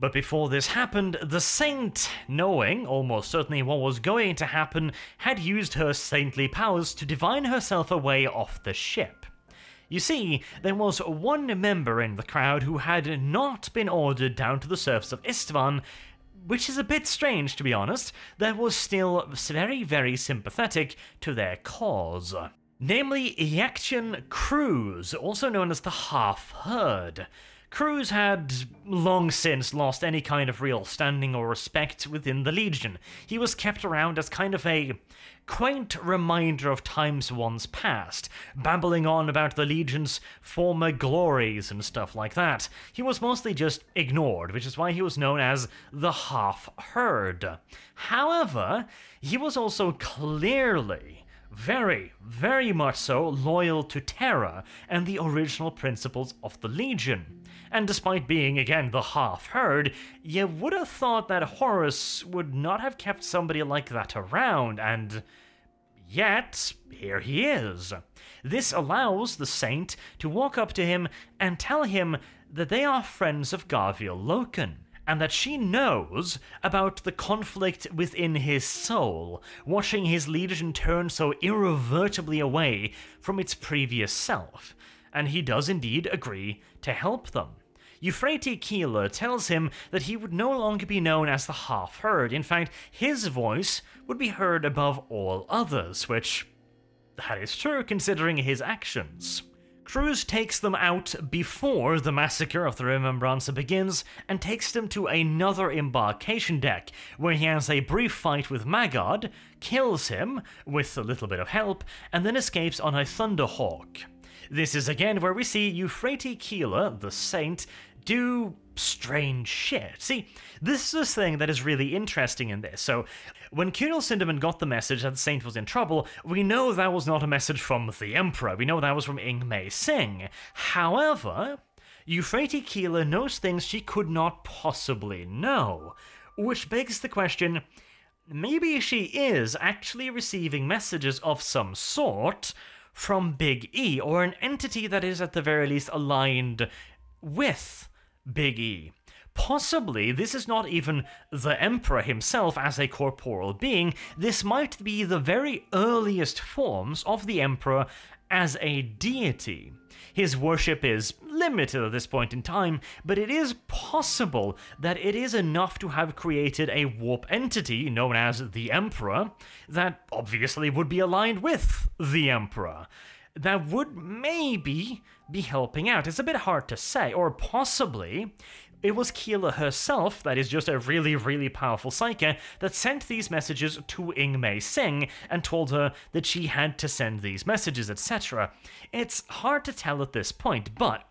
But before this happened, the Saint, knowing almost certainly what was going to happen, had used her saintly powers to divine herself away off the ship. You see, there was one member in the crowd who had not been ordered down to the surface of Istvan, which is a bit strange to be honest, that was still very, very sympathetic to their cause. Namely, Eaction Cruz, also known as the Half-Herd. Cruz had long since lost any kind of real standing or respect within the Legion. He was kept around as kind of a quaint reminder of times once past, babbling on about the Legion's former glories and stuff like that. He was mostly just ignored, which is why he was known as the Half-Herd. However, he was also clearly very, very much so loyal to Terra and the original principles of the Legion. And despite being, again, the Half-Herd, you would have thought that Horus would not have kept somebody like that around, and yet, here he is. This allows the Saint to walk up to him and tell him that they are friends of Garviel Loken, and that she knows about the conflict within his soul, watching his Legion turn so irreversibly away from its previous self, and he does indeed agree to help them. Euphrati Keeler tells him that he would no longer be known as the Half-Herd. In fact, his voice would be heard above all others, which that is true considering his actions. Cruz takes them out before the massacre of the Remembrancer begins and takes them to another embarkation deck, where he has a brief fight with Maggard, kills him with a little bit of help, and then escapes on a Thunderhawk. This is again where we see Euphrati Keeler, the Saint, do strange shit. See, this is the thing that is really interesting in this. So, when Kyril Sindermann got the message that the Saint was in trouble, we know that was not a message from the Emperor. We know that was from Ing Mae Sing. However, Euphrati Keeler knows things she could not possibly know, which begs the question, maybe she is actually receiving messages of some sort from Big E, or an entity that is at the very least aligned with Big E. Possibly this is not even the Emperor himself as a corporeal being, this might be the very earliest forms of the Emperor as a deity. His worship is limited at this point in time, but it is possible that it is enough to have created a warp entity known as the Emperor that obviously would be aligned with the Emperor, that would maybe be helping out. It's a bit hard to say, or possibly it was Keeler herself, that is just a really, really powerful psyche, that sent these messages to Ing Mae Sing and told her that she had to send these messages, etc. It's hard to tell at this point, but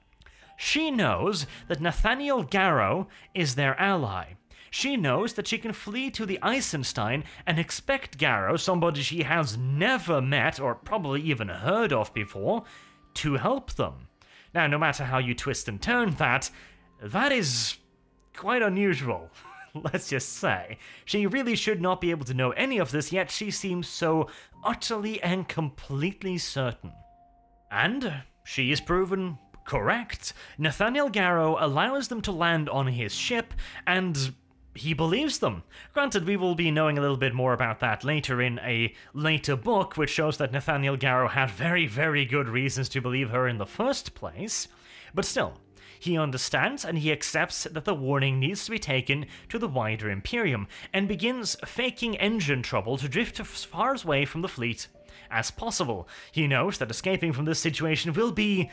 she knows that Nathaniel Garrow is their ally. She knows that she can flee to the Eisenstein and expect Garrow, somebody she has never met or probably even heard of before, to help them. Now, no matter how you twist and turn that, that is quite unusual, let's just say. She really should not be able to know any of this, yet she seems so utterly and completely certain. And she is proven correct. Nathaniel Garrow allows them to land on his ship, and he believes them. Granted, we will be knowing a little bit more about that later in a later book, which shows that Nathaniel Garrow had very, very good reasons to believe her in the first place, but still, he understands and he accepts that the warning needs to be taken to the wider Imperium, and begins faking engine trouble to drift as far away from the fleet as possible. He knows that escaping from this situation will be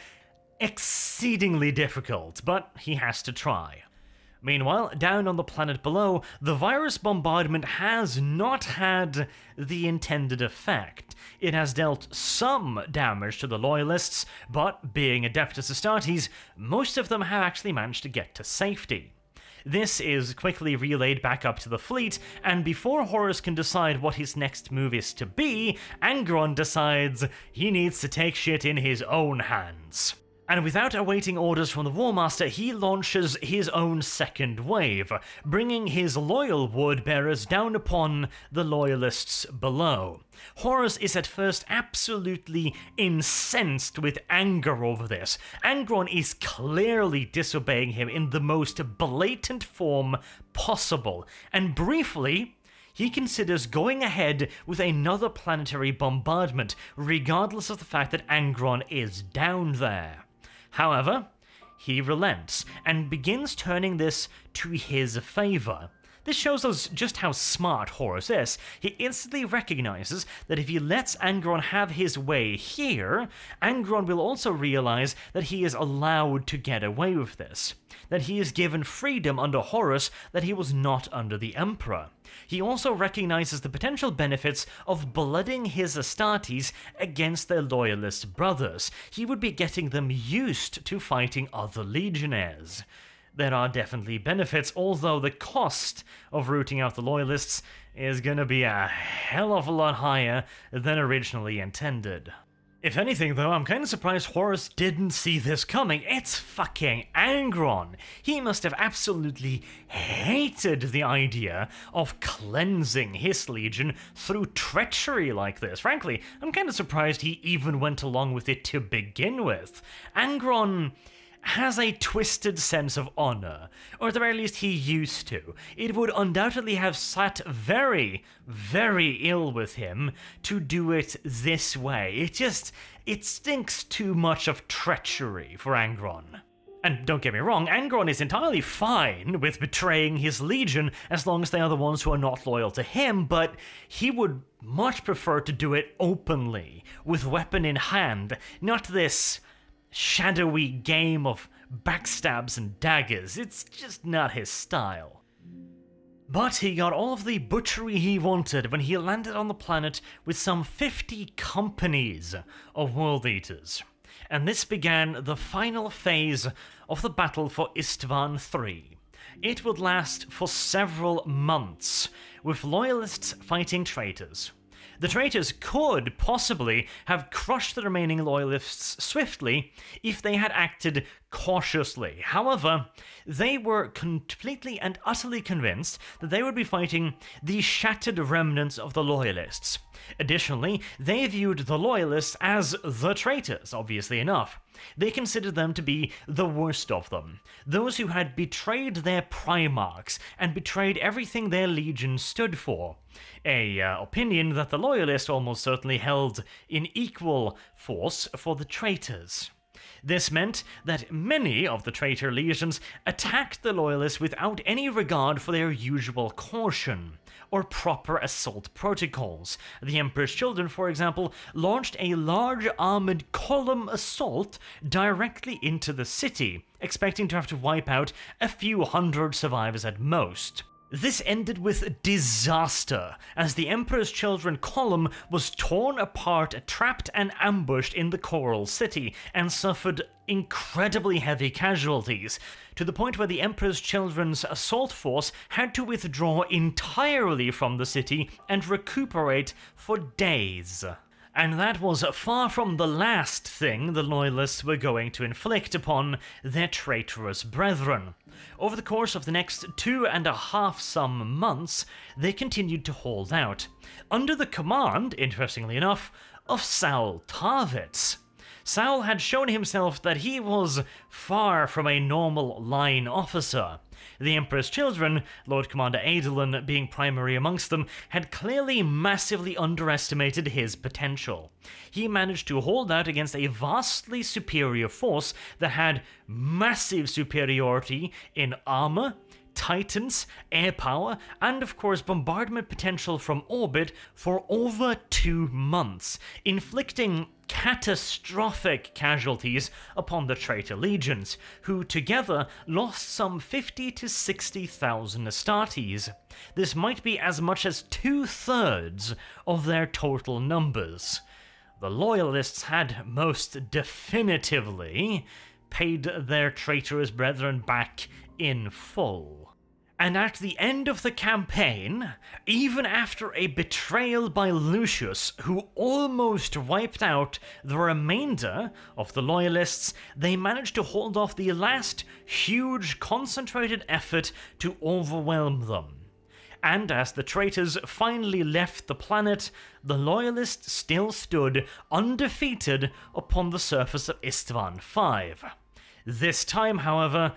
exceedingly difficult, but he has to try. Meanwhile, down on the planet below, the virus bombardment has not had the intended effect. It has dealt some damage to the Loyalists, but being adept as Astartes, most of them have actually managed to get to safety. This is quickly relayed back up to the fleet, and before Horus can decide what his next move is to be, Angron decides he needs to take shit in his own hands. And without awaiting orders from the Warmaster, he launches his own second wave, bringing his loyal ward-bearers down upon the loyalists below. Horus is at first absolutely incensed with anger over this. Angron is clearly disobeying him in the most blatant form possible, and briefly, he considers going ahead with another planetary bombardment, regardless of the fact that Angron is down there. However, he relents and begins turning this to his favor. This shows us just how smart Horus is. He instantly recognizes that if he lets Angron have his way here, Angron will also realize that he is allowed to get away with this, that he is given freedom under Horus that he was not under the Emperor. He also recognizes the potential benefits of blooding his Astartes against their loyalist brothers. He would be getting them used to fighting other legionnaires. There are definitely benefits, although the cost of rooting out the loyalists is going to be a hell of a lot higher than originally intended. If anything, though, I'm kind of surprised Horus didn't see this coming. It's fucking Angron. He must have absolutely hated the idea of cleansing his legion through treachery like this. Frankly, I'm kind of surprised he even went along with it to begin with. Angron has a twisted sense of honor, or at the very least he used to. It would undoubtedly have sat very, very ill with him to do it this way. It stinks too much of treachery for Angron. And don't get me wrong, Angron is entirely fine with betraying his legion as long as they are the ones who are not loyal to him, but he would much prefer to do it openly, with weapon in hand, not this shadowy game of backstabs and daggers. It's just not his style. But he got all of the butchery he wanted when he landed on the planet with some 50 companies of World Eaters. And this began the final phase of the battle for Istvan III. It would last for several months, with loyalists fighting traitors. The traitors could possibly have crushed the remaining loyalists swiftly if they had acted cautiously. However, they were completely and utterly convinced that they would be fighting the shattered remnants of the loyalists. Additionally, they viewed the loyalists as the traitors, obviously enough. They considered them to be the worst of them, those who had betrayed their Primarchs and betrayed everything their legion stood for, an opinion that the loyalists almost certainly held in equal force for the traitors. This meant that many of the traitor legions attacked the loyalists without any regard for their usual caution or proper assault protocols. The Emperor's Children, for example, launched a large armored column assault directly into the city, expecting to have to wipe out a few hundred survivors at most. This ended with disaster, as the Emperor's Children column was torn apart, trapped and ambushed in the Coral City, and suffered incredibly heavy casualties, to the point where the Emperor's Children's assault force had to withdraw entirely from the city and recuperate for days. And that was far from the last thing the loyalists were going to inflict upon their traitorous brethren. Over the course of the next 2.5 months, they continued to hold out, under the command, interestingly enough, of Saul Tarvitz. Saul had shown himself that he was far from a normal line officer. The Emperor's Children, Lord Commander Adolin being primary amongst them, had clearly massively underestimated his potential. He managed to hold out against a vastly superior force that had massive superiority in armor, Titans, air power, and of course bombardment potential from orbit for over 2 months, inflicting catastrophic casualties upon the traitor legions, who together lost some 50,000 to 60,000 Astartes. This might be as much as 2/3 of their total numbers. The loyalists had most definitively paid their traitorous brethren back in full. And at the end of the campaign, even after a betrayal by Lucius, who almost wiped out the remainder of the Loyalists, they managed to hold off the last huge concentrated effort to overwhelm them. And as the traitors finally left the planet, the Loyalists still stood undefeated upon the surface of Istvan V. This time, however,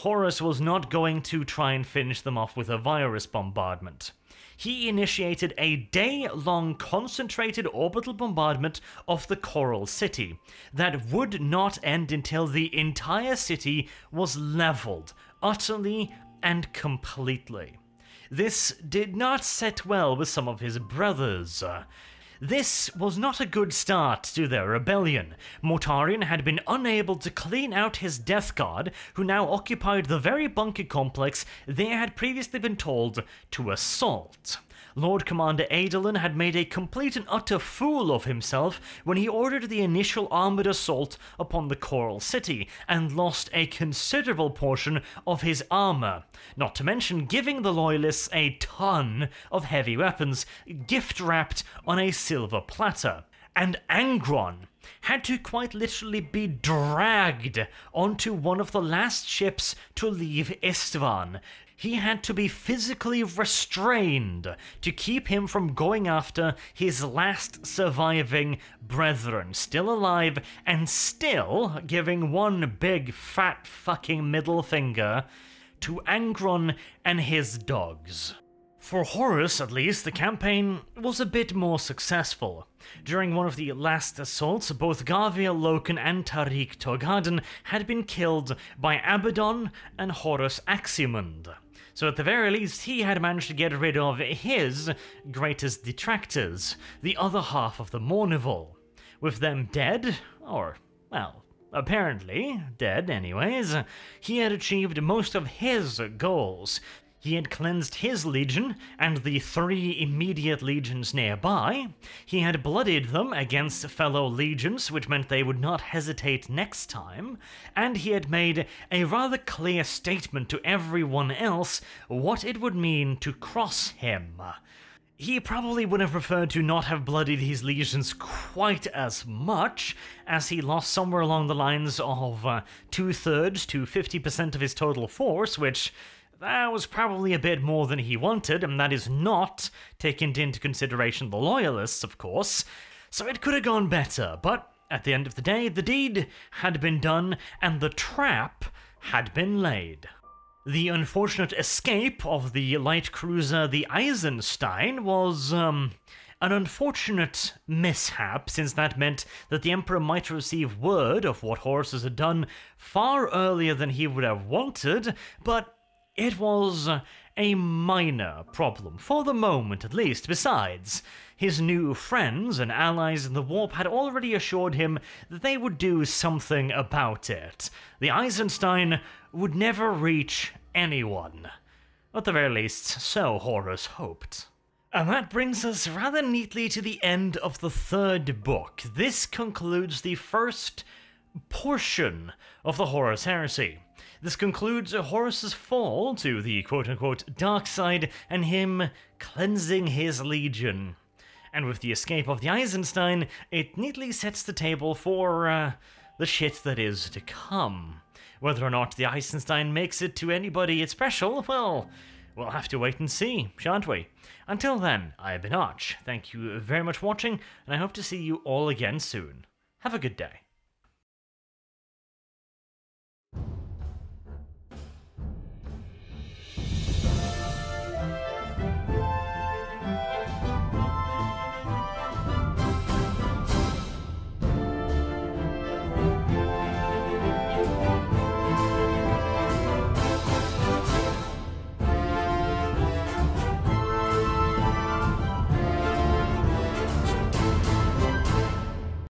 Horus was not going to try and finish them off with a virus bombardment. He initiated a day-long concentrated orbital bombardment of the Coral City that would not end until the entire city was leveled, utterly and completely. This did not sit well with some of his brothers. This was not a good start to their rebellion. Mortarion had been unable to clean out his Death Guard, who now occupied the very bunker complex they had previously been told to assault. Lord Commander Adolin had made a complete and utter fool of himself when he ordered the initial armoured assault upon the Coral City, and lost a considerable portion of his armour, not to mention giving the Loyalists a ton of heavy weapons, gift-wrapped on a silver platter. And Angron had to quite literally be dragged onto one of the last ships to leave Istvan. He had to be physically restrained to keep him from going after his last surviving brethren, still alive and still giving one big fat fucking middle finger to Angron and his dogs. For Horus, at least, the campaign was a bit more successful. During one of the last assaults, both Garviel Loken and Tarik Torgaddon had been killed by Abaddon and Horus Aximund. So at the very least, he had managed to get rid of his greatest detractors, the other half of the Mournival. With them dead, or, well, apparently dead anyways, he had achieved most of his goals. He had cleansed his legion and the three immediate legions nearby. He had bloodied them against fellow legions, which meant they would not hesitate next time. And he had made a rather clear statement to everyone else what it would mean to cross him. He probably would have preferred to not have bloodied his legions quite as much, as he lost somewhere along the lines of 2/3 to 50% of his total force, which that was probably a bit more than he wanted, and that is not taking into consideration the Loyalists, of course, so it could have gone better, but at the end of the day, the deed had been done, and the trap had been laid. The unfortunate escape of the light cruiser, the Eisenstein, was, an unfortunate mishap, since that meant that the Emperor might receive word of what Horus had done far earlier than he would have wanted, but it was a minor problem, for the moment at least. Besides, his new friends and allies in the warp had already assured him that they would do something about it. The Eisenstein would never reach anyone. At the very least, so Horus hoped. And that brings us rather neatly to the end of the third book. This concludes the first portion of the Horus Heresy. This concludes Horus's fall to the quote-unquote dark side and him cleansing his legion. And with the escape of the Eisenstein, it neatly sets the table for the shit that is to come. Whether or not the Eisenstein makes it to anybody it's special, well, we'll have to wait and see, shan't we? Until then, I've been Arch. Thank you very much for watching, and I hope to see you all again soon. Have a good day.